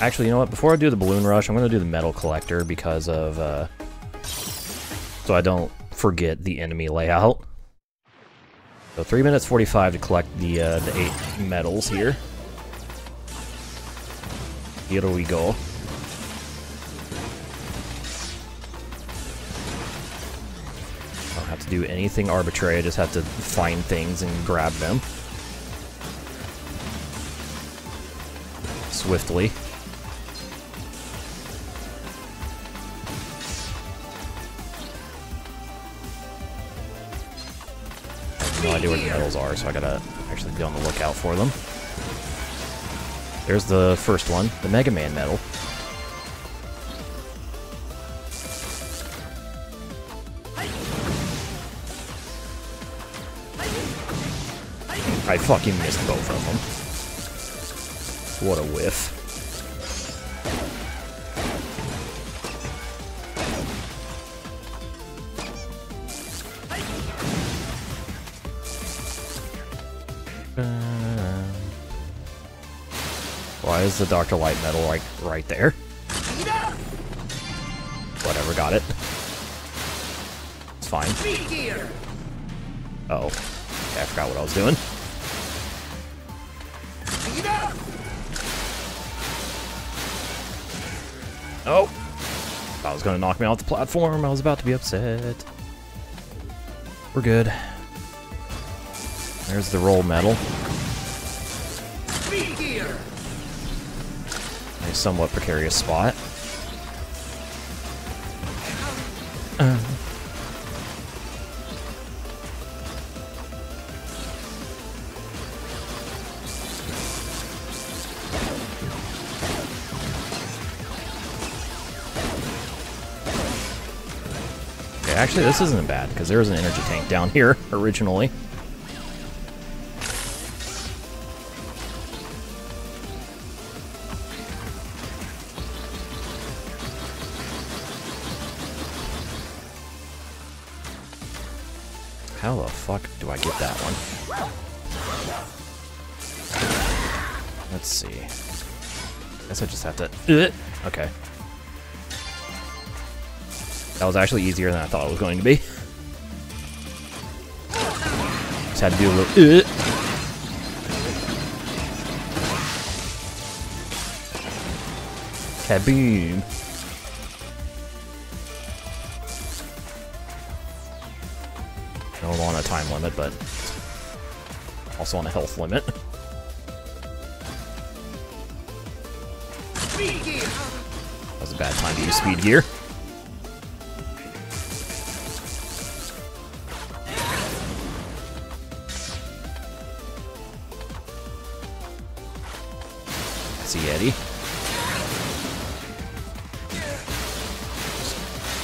Actually, you know what? Before I do the balloon rush, I'm going to do the metal collector because of, so I don't forget the enemy layout. So 3 minutes 45 to collect the 8 medals here. Here we go. Do anything arbitrary, I just have to find things and grab them. Swiftly. I have no idea where the medals are, so I gotta actually be on the lookout for them. There's the first one, the Mega Man medal. I fucking missed both of them. What a whiff. Why is the Dr. Light medal like right there? Whatever, got it. It's fine. Uh oh. Okay, I forgot what I was doing. Oh! That was gonna knock me off the platform. I was about to be upset. We're good. There's the roll medal. A somewhat precarious spot. Actually, this isn't bad, because there was an energy tank down here, originally. How the fuck do I get that one? Let's see. I guess I just have to... Okay. That was actually easier than I thought it was going to be. Just had to do a little... Kaboom. I'm on a time limit, but also on a health limit. That was a bad time to use speed gear.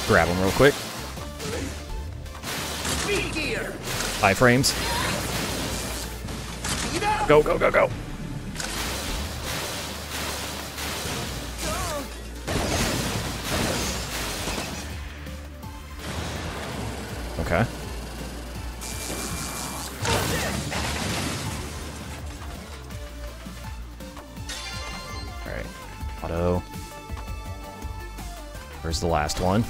Grab him real quick. Iframes. Go, go, go, go. Okay. All right. Auto. Where's the last one?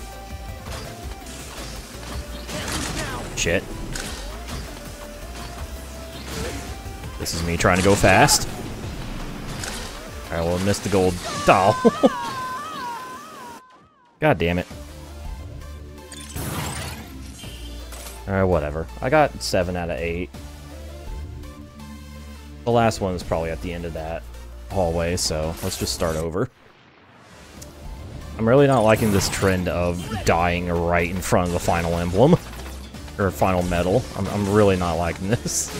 Shit. This is me trying to go fast. All right, well, I missed the gold. Oh. God damn it. All right, whatever. I got 7 out of 8. The last one is probably at the end of that hallway, so let's just start over. I'm really not liking this trend of dying right in front of the final emblem. Or final medal. I'm really not liking this.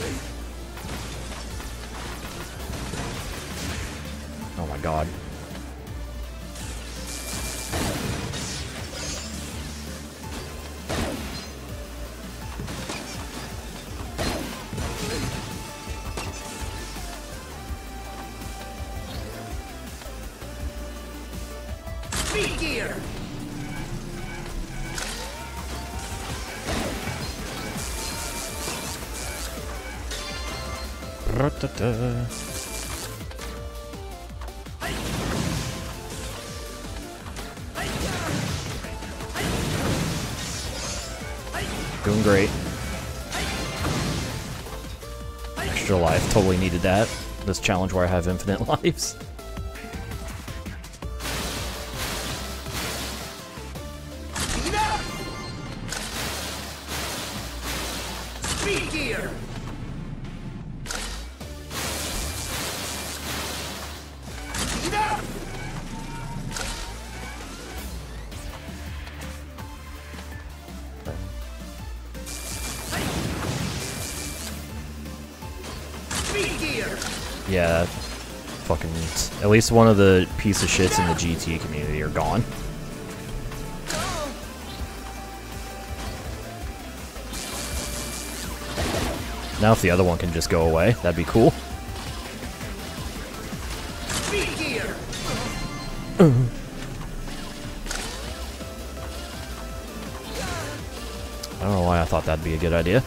Oh my god. Doing great. Extra life, totally needed that. This challenge where I have infinite lives. At least one of the piece of shits in the GT community are gone. Now if the other one can just go away, that'd be cool. I don't know why I thought that'd be a good idea.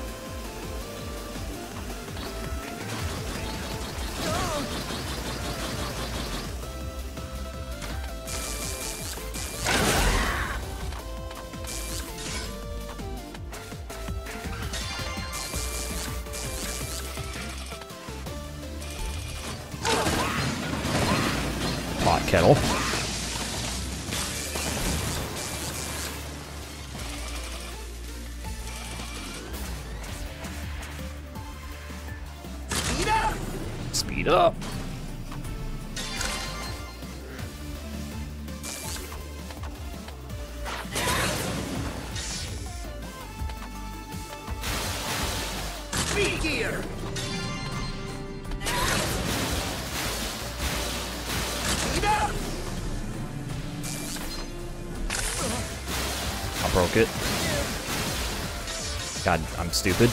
God, I'm stupid.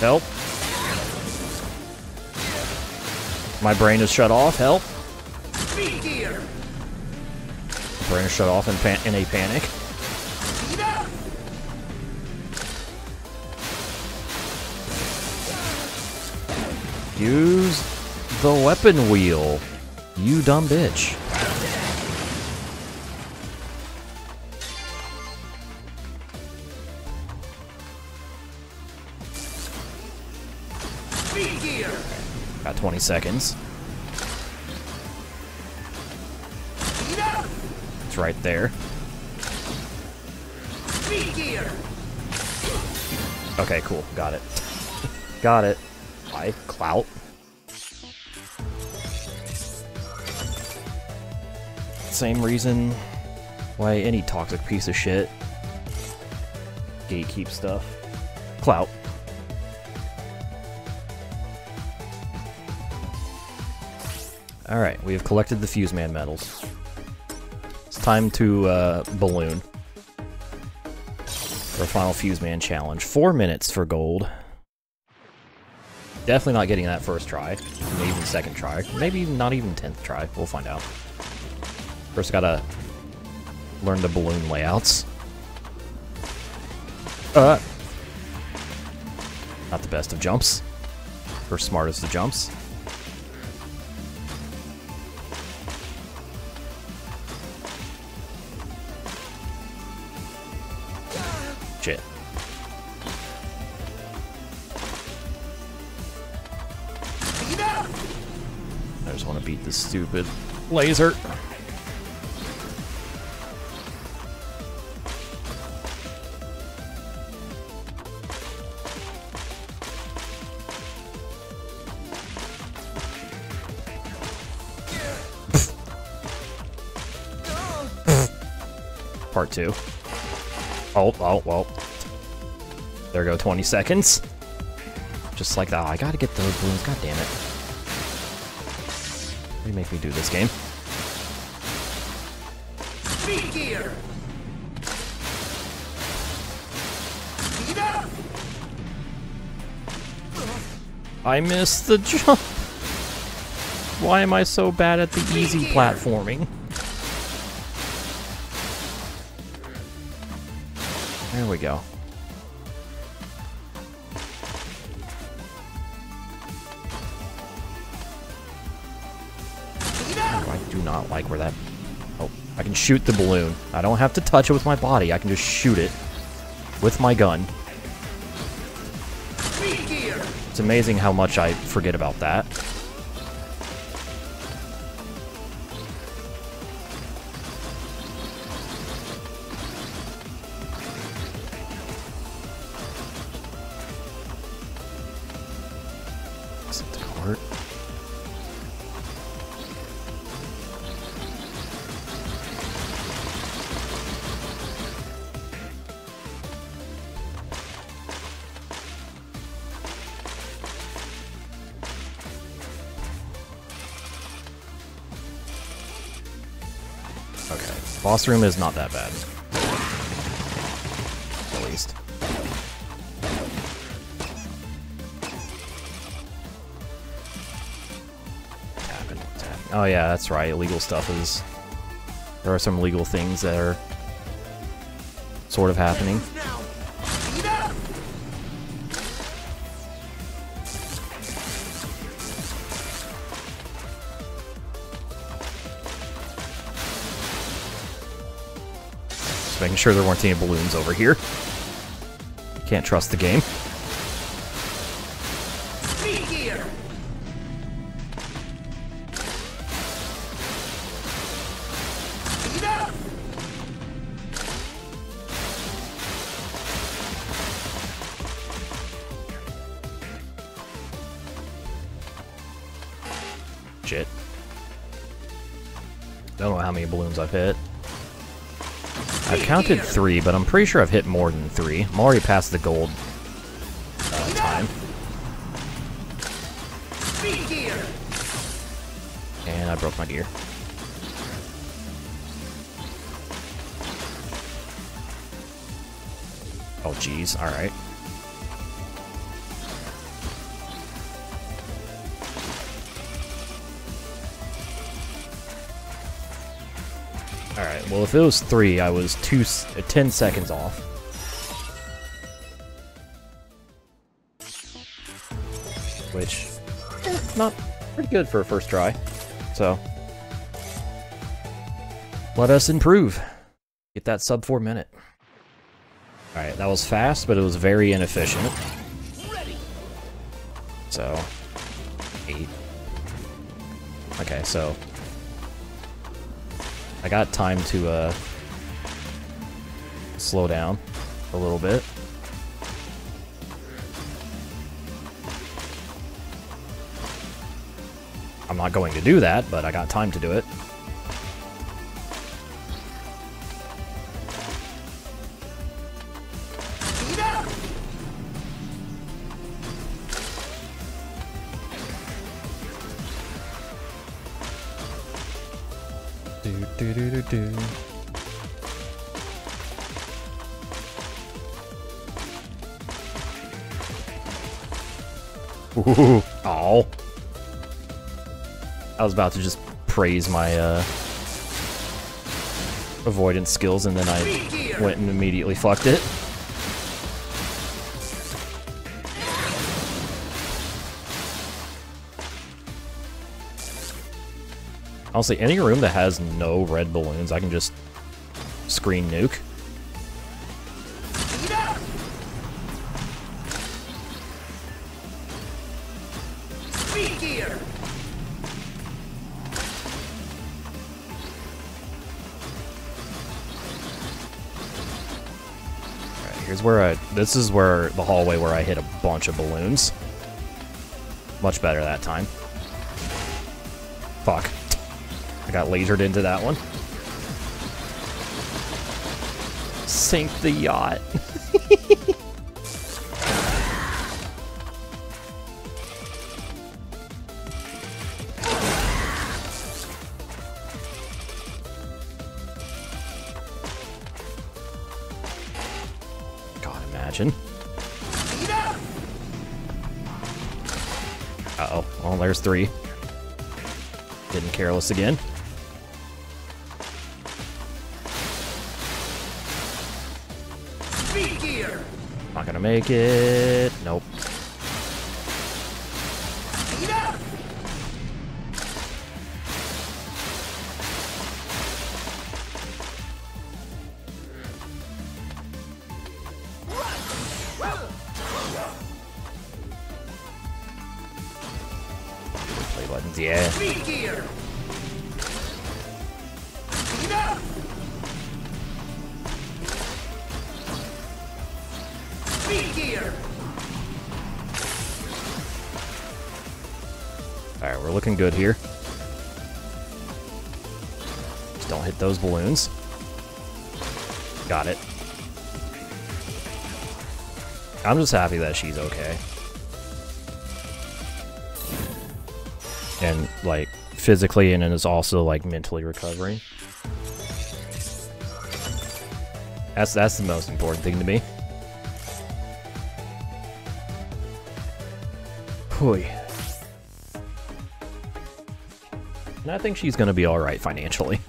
Help. My brain is shut off. Help. My brain is shut off in a panic. Use the weapon wheel, you dumb bitch. About 20 seconds. It's right there. Okay, cool. Got it. Got it. I clout. Same reason why any toxic piece of shit gatekeep stuff. Clout. Alright, we have collected the Fuse Man medals. It's time to balloon for a final Fuse Man challenge. 4 minutes for gold. Definitely not getting that first try. Maybe even second try. Maybe not even 10th try. We'll find out. First gotta learn the balloon layouts. Not the best of jumps. Or smartest of jumps. Shit. I just want to beat this stupid laser. Part two. Oh, well. There go 20 seconds. Just like that. Oh, I gotta get those balloons. God damn it. What do you make me do this game? Speed gear. Speed up. I missed the jump. Why am I so bad at the easy platforming? There we go. I do not like where that... Oh, I can shoot the balloon. I don't have to touch it with my body. I can just shoot it with my gun. It's amazing how much I forget about that. Boss room is not that bad. At least. Tapping, tapping. Oh yeah, that's right. Illegal stuff is... There are some legal things that are... sort of happening. Making sure there weren't any balloons over here. Can't trust the game. Speed gear. Speed up. Shit. Don't know how many balloons I've hit. I've counted 3, but I'm pretty sure I've hit more than 3. I'm already past the gold time. And I broke my gear. Oh, jeez. All right. Well, if it was 3, I was 10 seconds off. Which, not pretty good for a first try. So, let us improve. Get that sub 4 minute. Alright, that was fast, but it was very inefficient. So, 8. Okay, so... I got time to slow down a little bit. I'm not going to do that, but I got time to do it. Do. Ooh, ow. I was about to just praise my avoidance skills, and then I went and immediately fucked it. Honestly, any room that has no red balloons, I can just screen nuke. This is where the hallway where I hit a bunch of balloons. Much better that time. Fuck. I got lasered into that one. Sink the yacht. Uh-oh. Well, there's three. Getting careless again. Not gonna make it. Nope. Good here. Just don't hit those balloons. Got it. I'm just happy that she's okay. And, like, physically, and then is also, like, mentally recovering. That's the most important thing to me. Hoi. And I think she's going to be all right financially.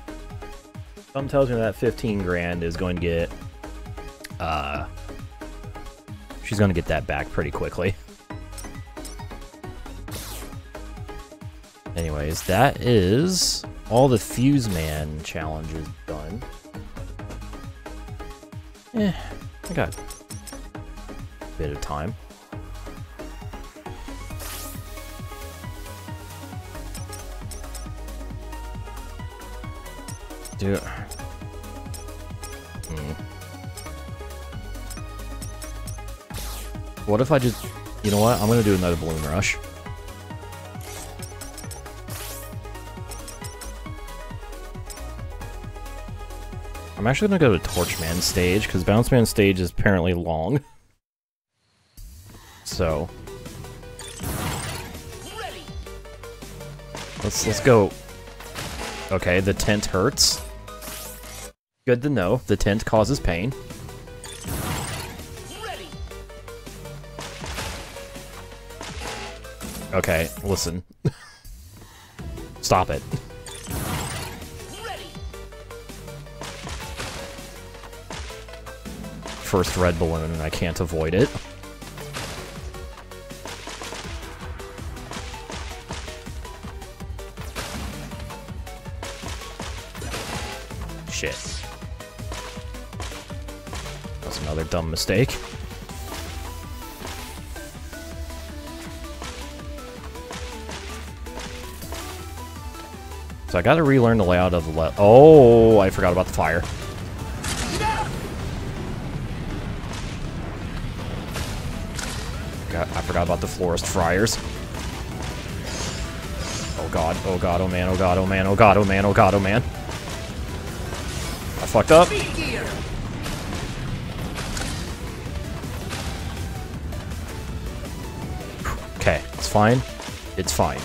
Something tells me that 15 grand is going to get, she's going to get that back pretty quickly. Anyways, that is all the Fuse Man challenges done. Eh, I got a bit of time. Dude. What if I just... You know what? I'm gonna do another balloon rush. I'm actually gonna go to Torch Man stage, because Bounce Man stage is apparently long. So... Let's go... Okay, the tent hurts. Good to know. The tent causes pain. Okay, listen. Stop it. First red balloon, and I can't avoid it. Shit. That's another dumb mistake. So I gotta relearn the layout of the left. Oh, I forgot about the fire. God, I forgot about the florist fryers. Oh god, oh god, oh man, oh god, oh man, oh god, oh man, oh god, oh man. Fucked up. Okay, it's fine. It's fine.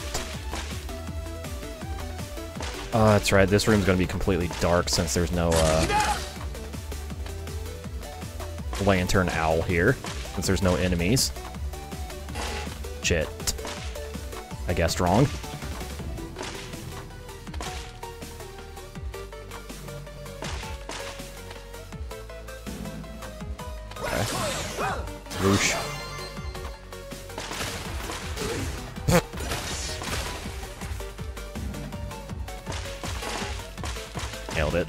Oh, that's right. This room's gonna be completely dark since there's no lantern owl here, since there's no enemies. Shit. I guessed wrong. Okay. Whoosh. Nailed it.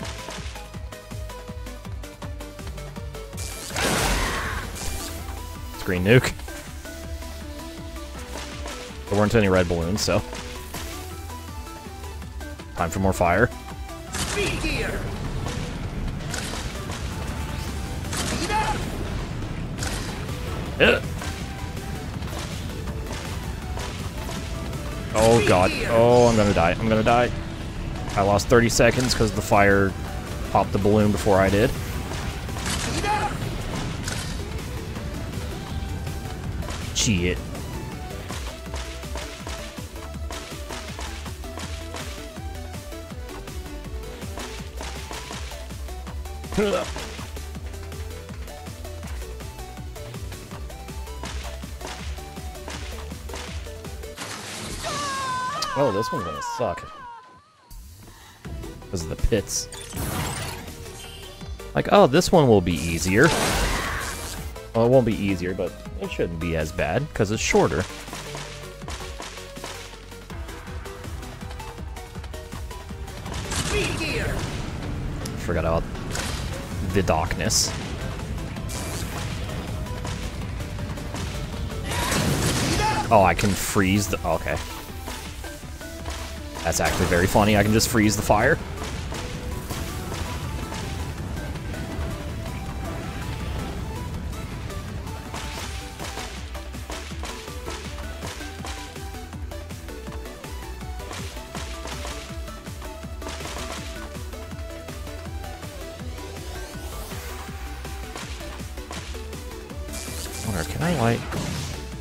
Screen nuke. There weren't any red balloons, so. Time for more fire. Oh god. Oh, I'm gonna die. I'm gonna die. I lost 30 seconds because the fire popped the balloon before I did. Shit. Oh, this one's gonna suck. Because of the pits. Like, oh, this one will be easier. Well, it won't be easier, but it shouldn't be as bad, because it's shorter. Forgot about the darkness. Oh, I can freeze the... Okay. That's actually very funny. I can just freeze the fire.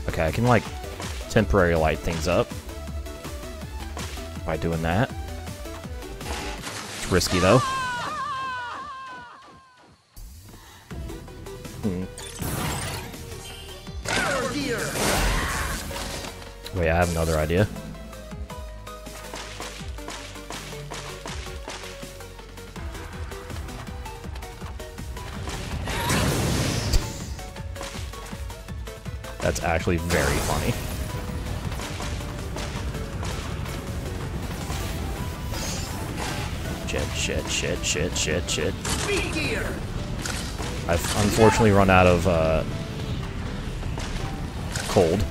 Okay, I can, like, temporarily light things up by doing that. It's risky, though. Wait, I have another idea. That's actually very funny. Shit. I've unfortunately run out of cold.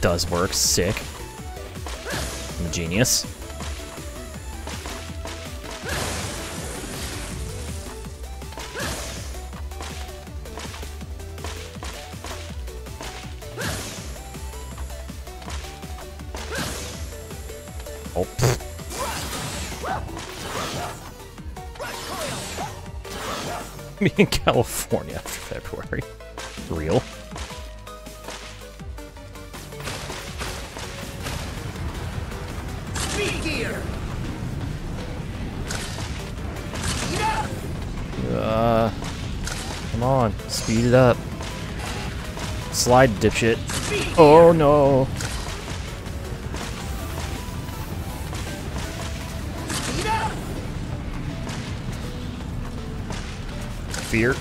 Does work. Sick. I'm a genius. Oh. Me in California after February. Real. Come on, speed it up. Slide, dipshit. Oh no. Fear.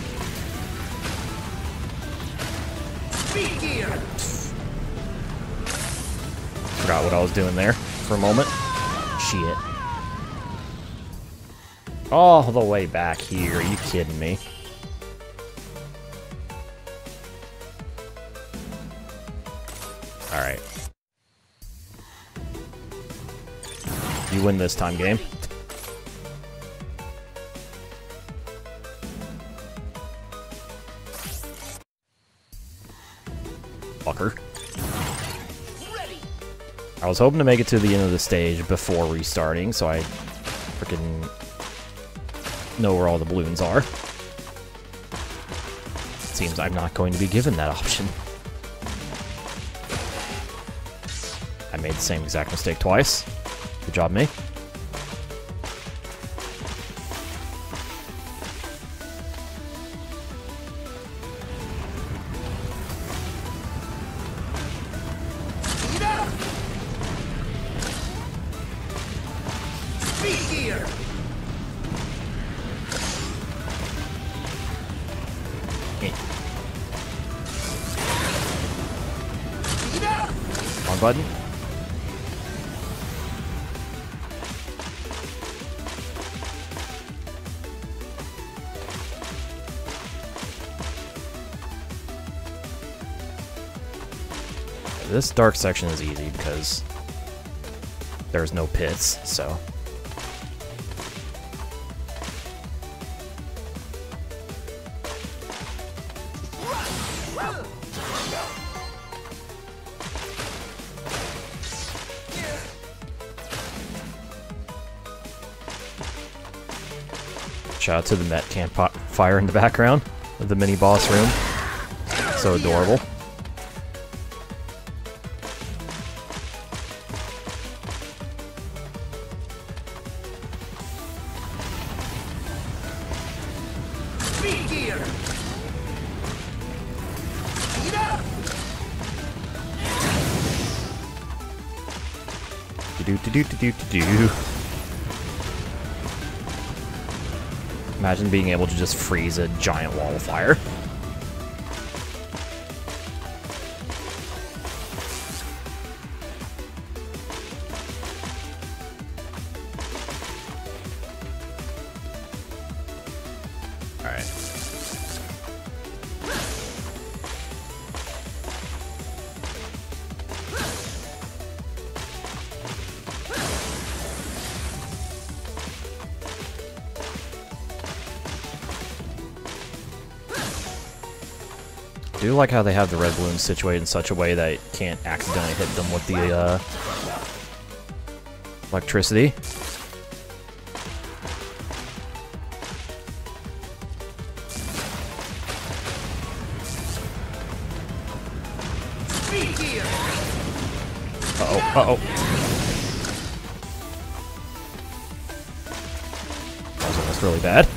Forgot what I was doing there for a moment. Shit. All the way back here, are you kidding me? Alright. You win this time, game. Fucker. I was hoping to make it to the end of the stage before restarting, so I freaking know where all the balloons are. It seems I'm not going to be given that option. I made the same exact mistake twice. Good job, me. Button. This dark section is easy because there's no pits, so. Shout out to the Met Campfire in the background of the mini boss room. So adorable. Do-do-do-do-do-do-do. Imagine being able to just freeze a giant wall of fire. Alright. I do like how they have the red balloons situated in such a way that it can't accidentally hit them with the electricity. Uh-oh, uh-oh. That was almost really bad.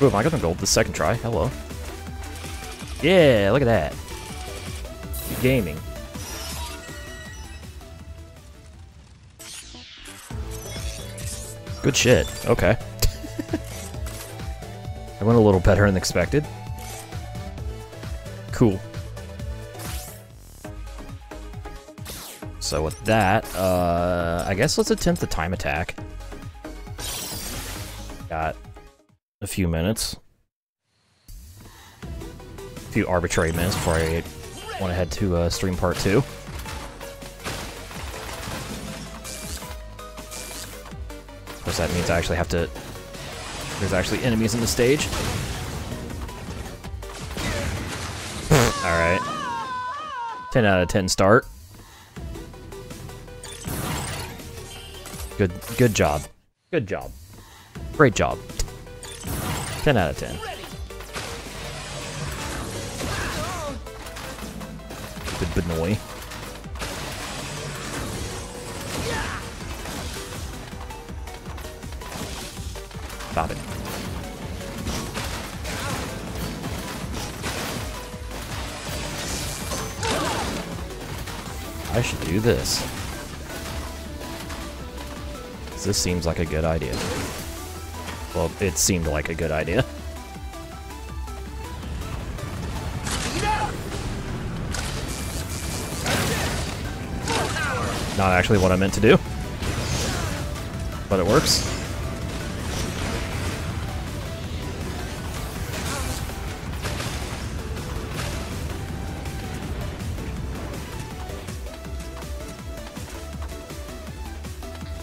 Ooh, am I gonna gold the second try? Hello. Yeah, look at that. Gaming. Good shit. Okay. I went a little better than expected. Cool. So with that, I guess let's attempt the time attack. Got a few minutes. A few arbitrary minutes before I want to head to stream part 2. Of course that means I actually have to... There's actually enemies in the stage. Alright. 10 out of 10 start. Good job. Good job. Great job. 10 out of 10. Good Benoy. Stop it. I should do this. 'Cause this seems like a good idea. Well, it seemed like a good idea. Not actually what I meant to do, but it works.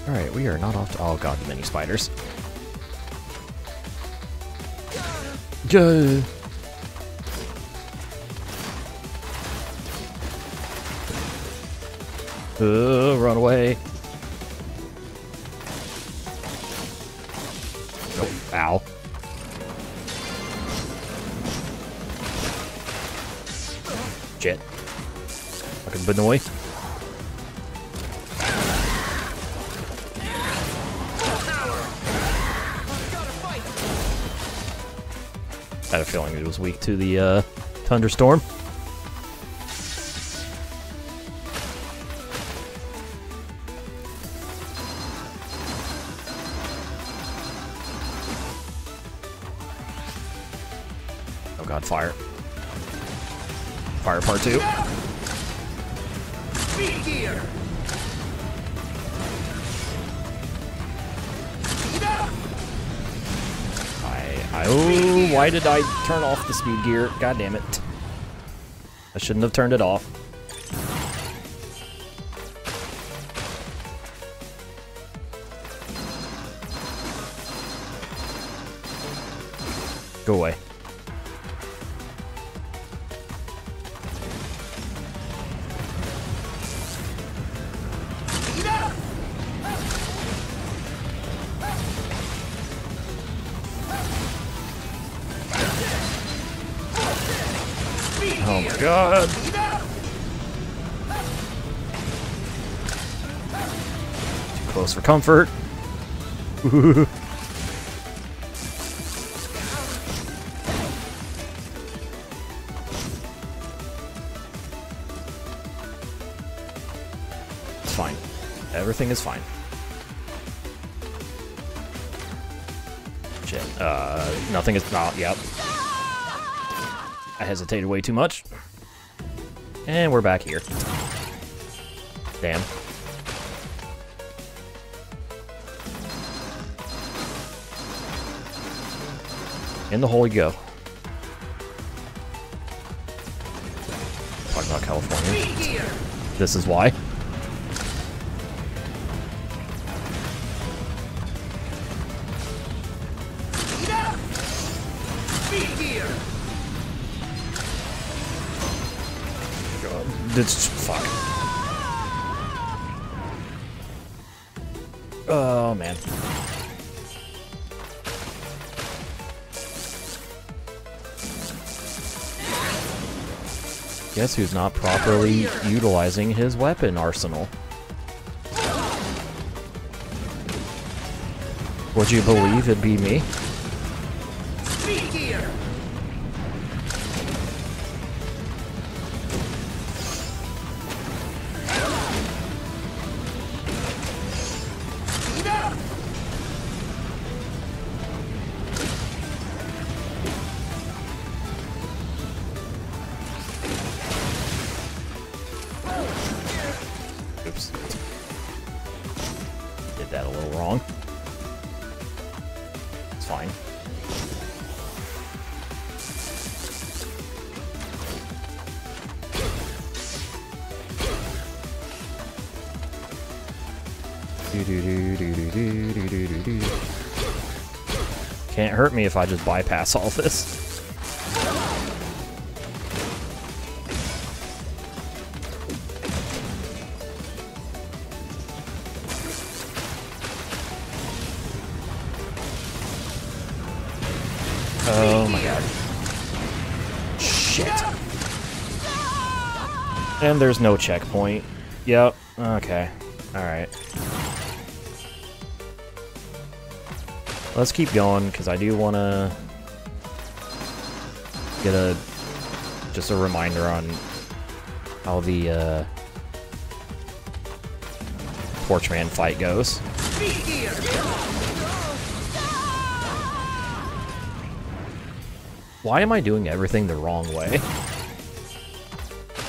Alright, we are not off to... Oh god, many spiders. Go! Run away! Nope. Ow. Shit. Fucking Benoit. I had a feeling it was weak to the thunderstorm. Oh god, fire. Fire part two. Be here. Oh, why did I turn off the speed gear? God damn it. I shouldn't have turned it off. Go away. Oh my god! Too close for comfort. It's fine. Everything is fine. Shit. Nothing is... Oh, yep. I hesitated way too much. And we're back here. Damn. In the hole you go. Talking about California. This is why. It's fuck. Oh man. Guess who's not properly utilizing his weapon arsenal? Would you believe it'd be me? Can't hurt me if I just bypass all this. Oh my god. Shit. And there's no checkpoint. Yep. Okay. Alright. Let's keep going, because I do want to get a just a reminder on how the Torch Man fight goes. Why am I doing everything the wrong way?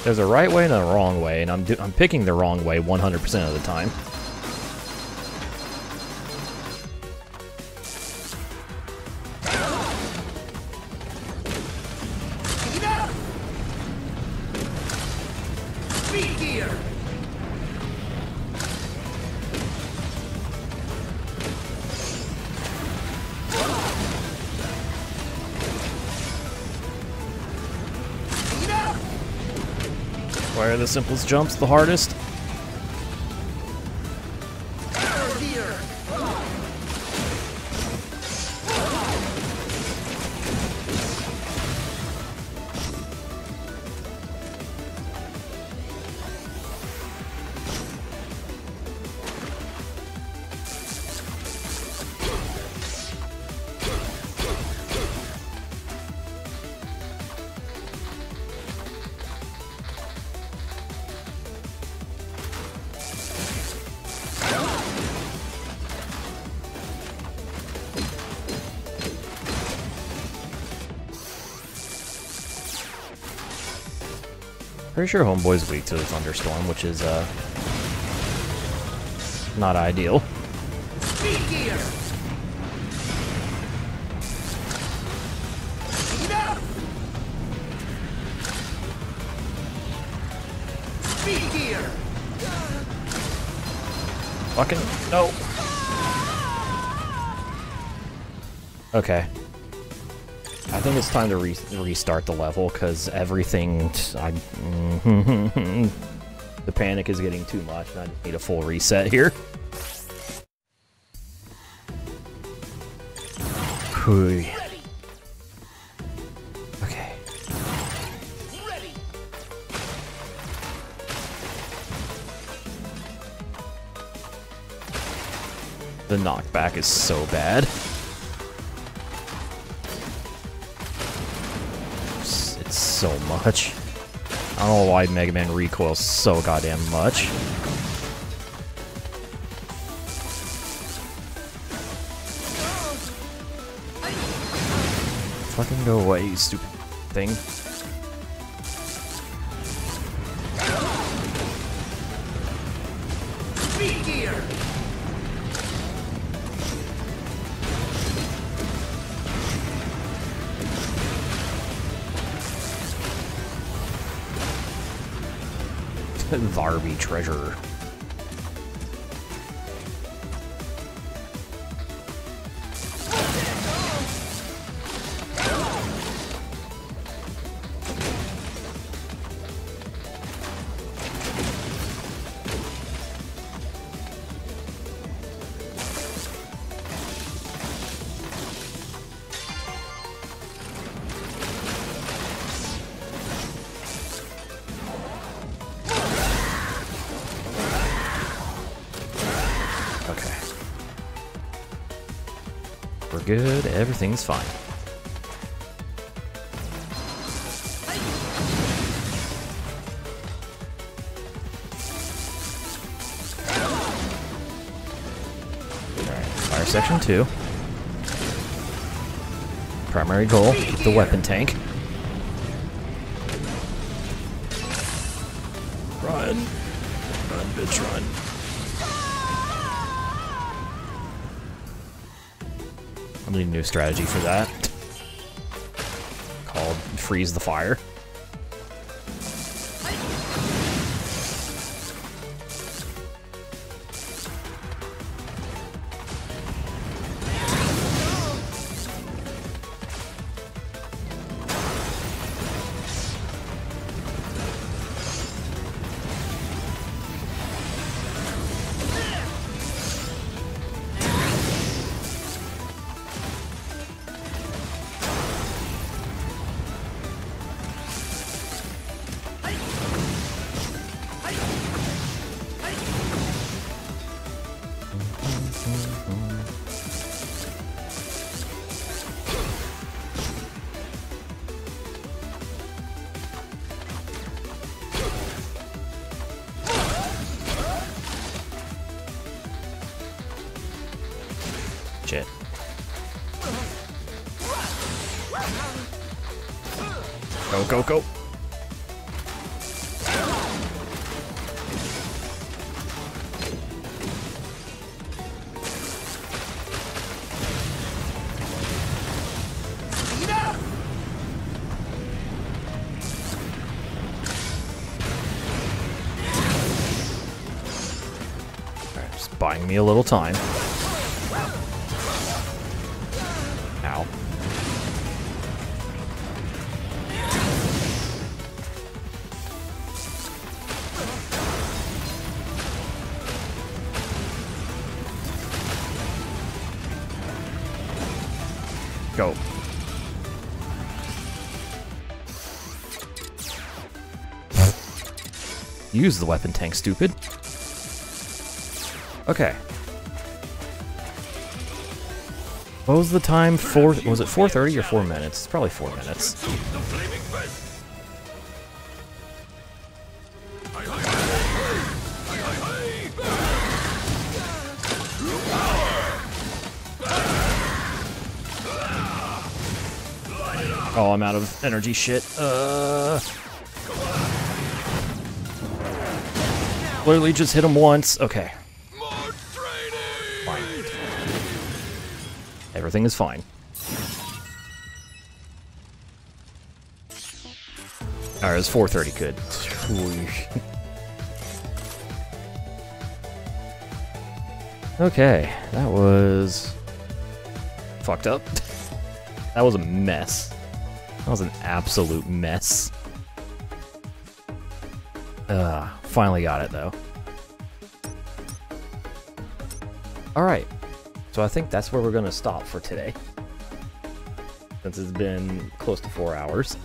There's a right way and a wrong way, and I'm picking the wrong way 100% of the time. Where are the simplest jumps the hardest? Pretty sure homeboy's weak to the thunderstorm, which is not ideal. Speed gear. Fucking no. Okay. I think it's time to restart the level, because everything... the panic is getting too much, and I need a full reset here. Okay. The knockback is so bad. So much. I don't know why Mega Man recoils so goddamn much. Fucking go away, you stupid thing. Varby treasure. Good, everything's fine. Alright, fire section 2. Primary goal, keep the weapon tank. Run. Run, bitch, run. I need a new strategy for that, called Freeze the Fire. Go. Alright, just buying me a little time. go. Use the weapon tank, stupid. Okay. What was the time? Was it 4:30 or 4 minutes? It's probably 4 minutes. Oh, I'm out of energy shit. Literally just hit him once. Okay. Fine. Everything is fine. Alright, it was 4:30, good. Okay, that was... fucked up. That was a mess. That was an absolute mess. Finally got it, though. Alright, so I think that's where we're going to stop for today, since it's been close to 4 hours.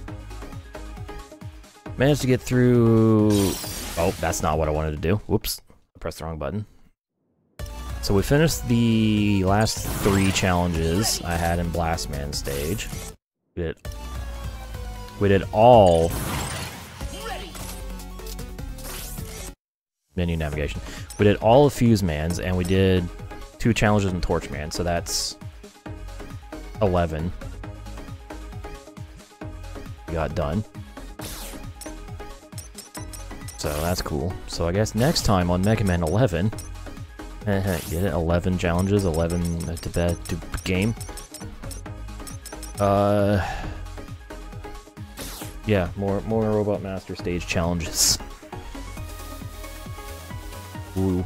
Managed to get through... oh, that's not what I wanted to do. Whoops, I pressed the wrong button. So we finished the last 3 challenges I had in Blast Man stage. We did all... menu navigation. We did all of Fuse Man's, and we did 2 challenges in Torch Man, so that's 11. We got done. So that's cool. So I guess next time on Mega Man 11, get it? 11 challenges, 11 to bed to game. Yeah, more Robot Master stage challenges. Ooh.